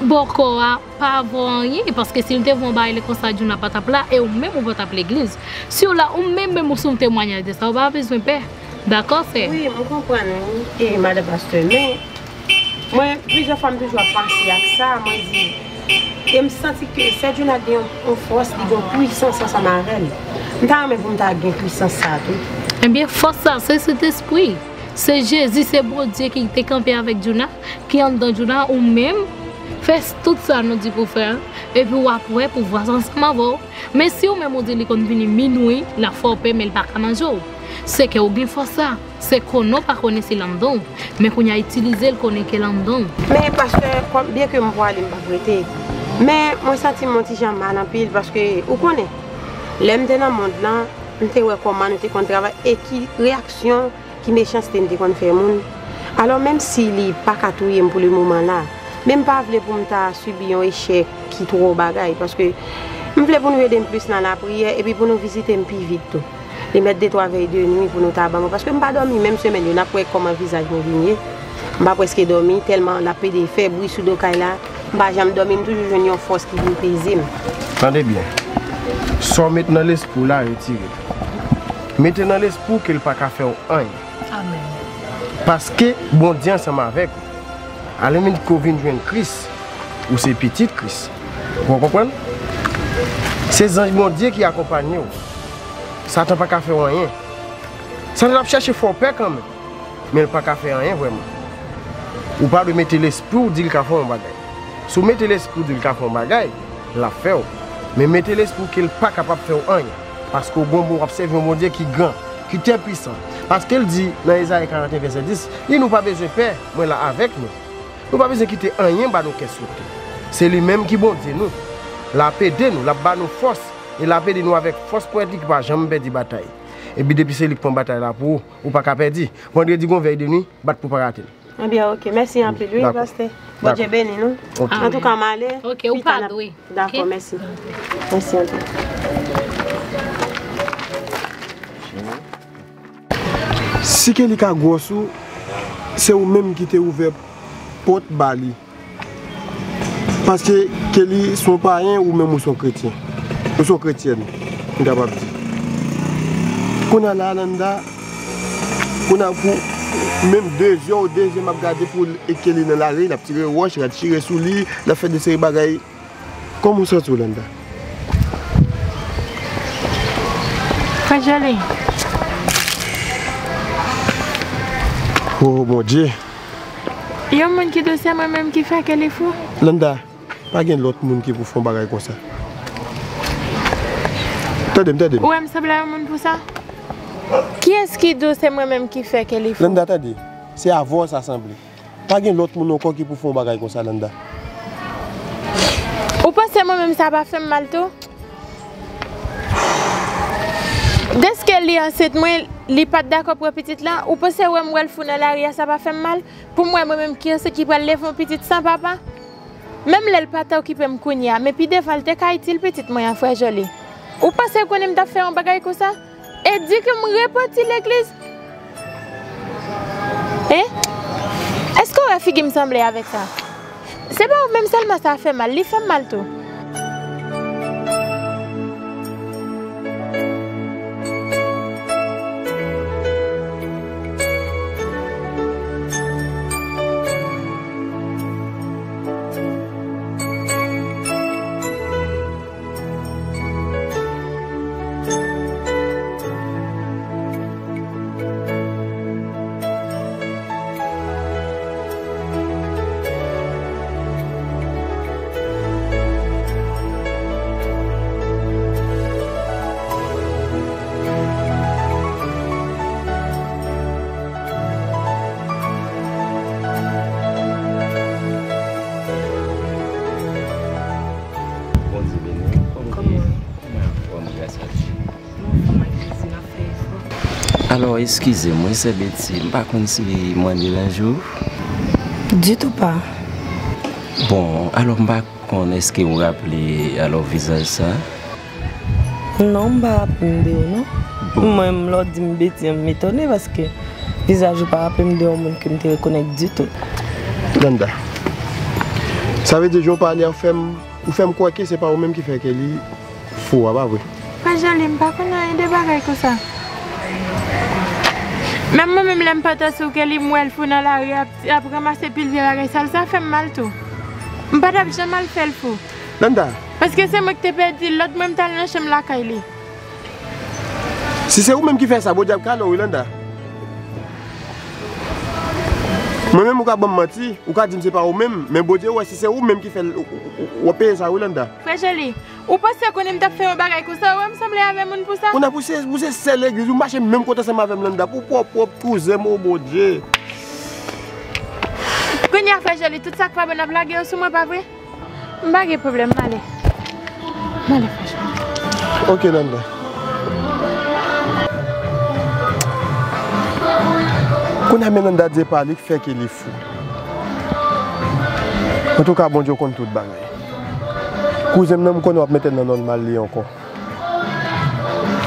beaucoup pas avoir rien parce que si vous avez un bail comme ça, Juna pas taper là et vous même vous taper l'église. Si vous là vous même vous sont témoignages de ça, vous n'avez pas besoin de père. D'accord c'est? Oui, je comprends. Et madame pasteur, mais moi plusieurs femmes toujours pensé à ça, moi dit et me sens que cette Juna a une force, une puissance en ma reine. Quand même vous avez une puissance ça tout. Eh bien force ça, c'est cet esprit. C'est Jésus, c'est bon Dieu qui était campé avec Juna, qui entre dans Juna ou même fait tout ça nous dit pour faire et puis après pour voir ensemble. Mais si on même on dit qu'on vient minuit, la force peut mais pas manger. C'est que au bien faire ça, c'est qu'on n'a pas connaît ces landons, mais qu'on a utilisé le connaît que landons. Mais parce que bien que me vois aller me prêter, mais mon sentiment est jamais mal en pile parce que vous connaissez. L'aime dans le monde là, on te voit comment on te qu'on travaille et qui réaction qui méchanceté me qu'on fait monde alors même s'il n'est pas catouillé pour le moment là même pas voulait pour me subir un échec qui trop bagaille parce que je voulais pour nous aider plus dans la prière et puis pour nous visiter plus vite tout les mettre des 3 veilles de nuit pour nous tabac parce que je pas dormi même semaine on a pas comme un visage vigné on pas presque dormi tellement la paix des fait bruit sous le caille là bah jamais dormi toujours j'ai une force qui me pèse attendez bien sans mettre dans l'esprit là retirer mettez dans l'esprit qu'il pas qu'à faire un. Amen. Parce que bon Dieu ensemble avec vous. À la minute qu'on vient de joindre Christ, ou c'est petit Christ. Vous comprenez? C'est bon Dieu qui accompagne vous. Ça n'a pas qu'à faire rien. Ça n'a pas cherché fort peur quand même. Mais il n'a pas qu'à faire rien vraiment. Ou pas de mettre l'esprit ou dire qu'il faut un bagage. Si vous mettez l'esprit ou dire qu'il faut un bagage, la fait. Mais mettez l'esprit qu'il n'est pas capable de faire rien. Parce que bon vous observez un bon Dieu qui est grand, qui est puissant. Parce qu'elle dit dans Isaïe 41, verset 10, il n'a pas besoin de faire, moi là avec nous. Nous n'avons pas besoin de quitter rien dans nos questions. C'est lui-même qui bon Dieu nous. La paix de nous, la bat nous force. Et la paix de nous avec force pour être qui ne va jamais perdre la bataille. Et puis depuis c'est lui qui prend la bataille là pour ou pas perdre. Vendredi, on veille de nuit, battre pour ne pas rater. Ah bien, ok. Merci un peu de lui, pasteur. Bon Dieu béni nous. En tout cas, malé. Ok, ou pas doué. D'accord, merci. Merci un peu. Si quelqu'un est gros, c'est vous-même qui t'es ouvert porte bali. Parce que quelqu'un sont païens ou même sont chrétiens. Nous sommes chrétiens. Nous avons dit. Quand on a l'ananda, on a même deux heures abgadé pour quelqu'un dans la rue, la petite roche, la tiré sous lui, la fait de ces bagailles. Comment on sent l'ananda? Très joli. Oh mon Dieu. Il y a un monde qui doit faire moi-même qui fait quel effort. Landa, pas de l'autre monde qui vous font bagarre comme ça. Attendez. Ouais, me semble un monde pour ça. Qui est-ce qui doit faire moi-même qui fait quel effort? Landa, attendez. C'est à vous assemblée. Pas de l'autre monde encore qui vous font bagarre comme ça, Landa. Vous pensez moi-même ça va faire mal tout? Dès qu'elle est enceinte, elle n'est pas d'accord pour la petite là. Ou pensez que elle fait dans l'arrière, ça va faire mal. Pour moi, moi-même qui est qui va lever une petite sans papa. Même elle pas t'a occupé me connaître, mais puis devant le petit petite moi frère joli. Ou pensez qu'on aime faire un bagage comme ça et dit que me reparti l'église. Hein? Est-ce qu'on a figé me semblait avec ça? C'est pas même seulement ça fait mal, il fait mal tout. Alors, excusez-moi, c'est bête, je ne sais pas si je m'en dis un jour. Du tout pas. Bon, alors, est-ce que vous rappelez alors visage ça? Non, je ne sais pas. Moi, je m'étonne parce que visage ne pas rappelé de monde qui me reconnaît du tout. Landa, ça veut dire que je parle ou femme quoi que ce n'est pas vous-même qui fait qu'elle est faux, pas vrai? Pas joli, je ne sais pas qu'on a des bagages comme ça. Même moi-même, je n'aime pas ce qu'elle est moelle dans la rue, après ramasser pile de la salle, ça fait mal tout. Je ne peux pas jamais le faire. Landa. Parce que c'est moi qui t'ai perdu, l'autre même temps, je me la caille. Si c'est vous-même qui faites ça, vous dites que Landa. Moi-même, je ne menti, je ne dis que ce n'est pas vous-même, mais vous dites que si c'est vous-même qui faites ça, Landa. Frère Jolie, vous pensez qu'on aime faire un bagage comme ça, vous semblez avec moi pour ça? On a poussé celle l'église, vous marchez même côté avec Landa, pour propre cousin, mon Dieu. Connais, Frère Jolie, tout ça que vous avez blagué, vous ne pas vrai? Je n'ai pas de problème, allez. Allez, Frère Jolie. Ok, Landa. On a même un des parler qui fait qu'il est fou. En tout cas, bon Dieu, compte tout le bagage. Cousin, nous connaissons maintenant normal encore.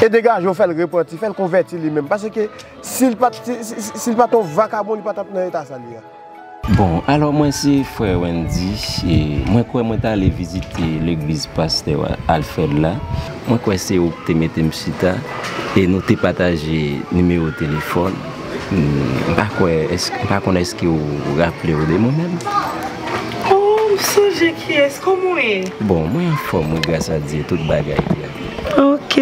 Et dégage, on fait le repentir, fait le convertir lui-même. Parce que s'il n'est pas ton vagabond, il ne peut pas dans l'état salier. Bon, alors moi, c'est frère Wendy. Moi, je suis allé visiter l'église pasteur Alfred là. Moi, je suis allé mettre un petit et nous avons partagé le numéro de téléphone. Par contre, est-ce que vous vous rappelez de moi-même? Oh, je qui est-ce que vous êtes? Bon, moi, en forme, grâce à Dieu, tout bagaille. Ok.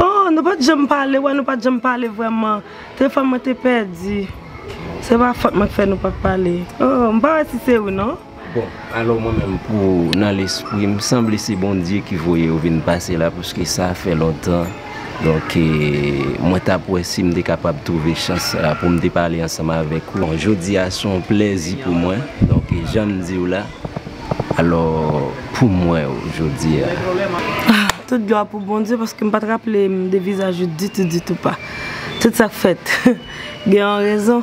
Oh, nous ne pouvons pas jamais parler, ouais, nous ne pouvons pas jamais parler vraiment. Tes femmes t'es perdu. C'est pas faute que fait nous pas parler. Oh, on va si c'est ou non? Bon, alors moi-même, pour dans l'esprit, il me semble que c'est bon Dieu qui voyait ou venir passer là, parce que ça fait longtemps. Donc, moi, si je suis capable de trouver chance pour me parler ensemble avec vous. Aujourd'hui, c'est un plaisir pour moi. Donc, j'aime dire là. Alors, pour moi, aujourd'hui. Tout gloire pour bon Dieu, parce que je ne me rappelle pas de visage du tout pas. Tout ça fait. Vous avez raison.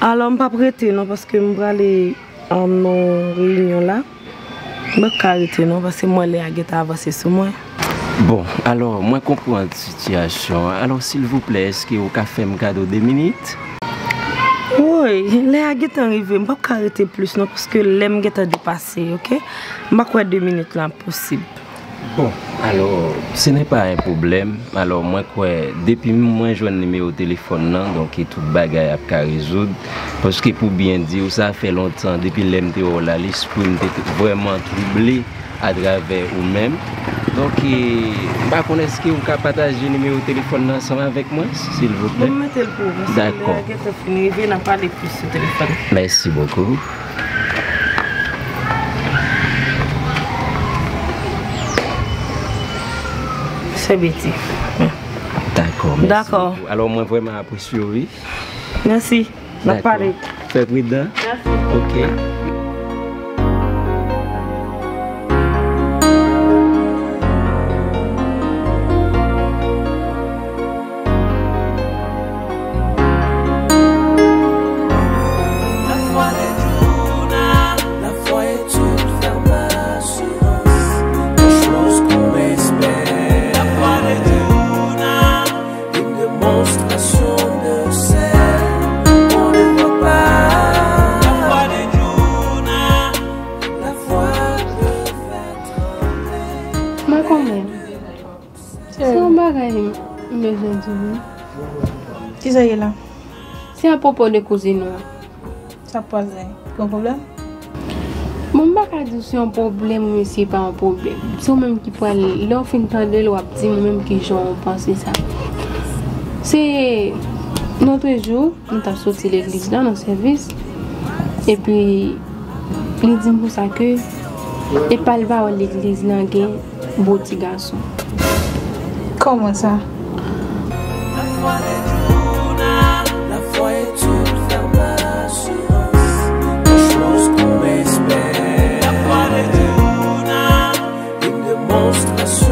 Alors, je ne vais pas prêter, non, parce que je vais aller en réunion là. Je ne vais pas arrêter, non, parce que moi, je vais avancer sur moi. Bon, alors, moi, je comprends la situation. Alors, s'il vous plaît, est-ce que vous pouvez faire un cadeau de 2 minutes? Oui, l'air est arrivé. Je ne peux pas arrêter plus, non, parce que l'air est dépassé, ok? Je ne peux pas faire 2 minutes là, possible. Bon, alors, ce n'est pas un problème. Alors, moi, depuis moi, je n'ai pas au téléphone, non, donc tout bagaille à résoudre. Parce que pour bien dire, ça fait longtemps, depuis l'air est là, l'esprit est vraiment troublé à travers vous-même. Donc, est-ce que vous pouvez partager le numéro de téléphone ensemble avec moi, s'il vous plaît? Je vais mettre le pouce. D'accord. Je vais parler plus sur le téléphone. Merci beaucoup. C'est bêtis. D'accord. D'accord. Alors, moi, vraiment, apprécié, oui. Merci. D'accord. Faites prudent. Merci. OK. C'est à propos de cousine. Ça pose un problème? Mon bagage c'est un problème, c'est pas un problème. C'est même qui prend l'offre de l'eau, c'est même qui j'en pense ça. C'est notre jour, nous avons sorti l'église dans nos services. Et puis, il dit pour ça que, et pas le bas à l'église, là, il y a un beau petit garçon. Comment ça? That's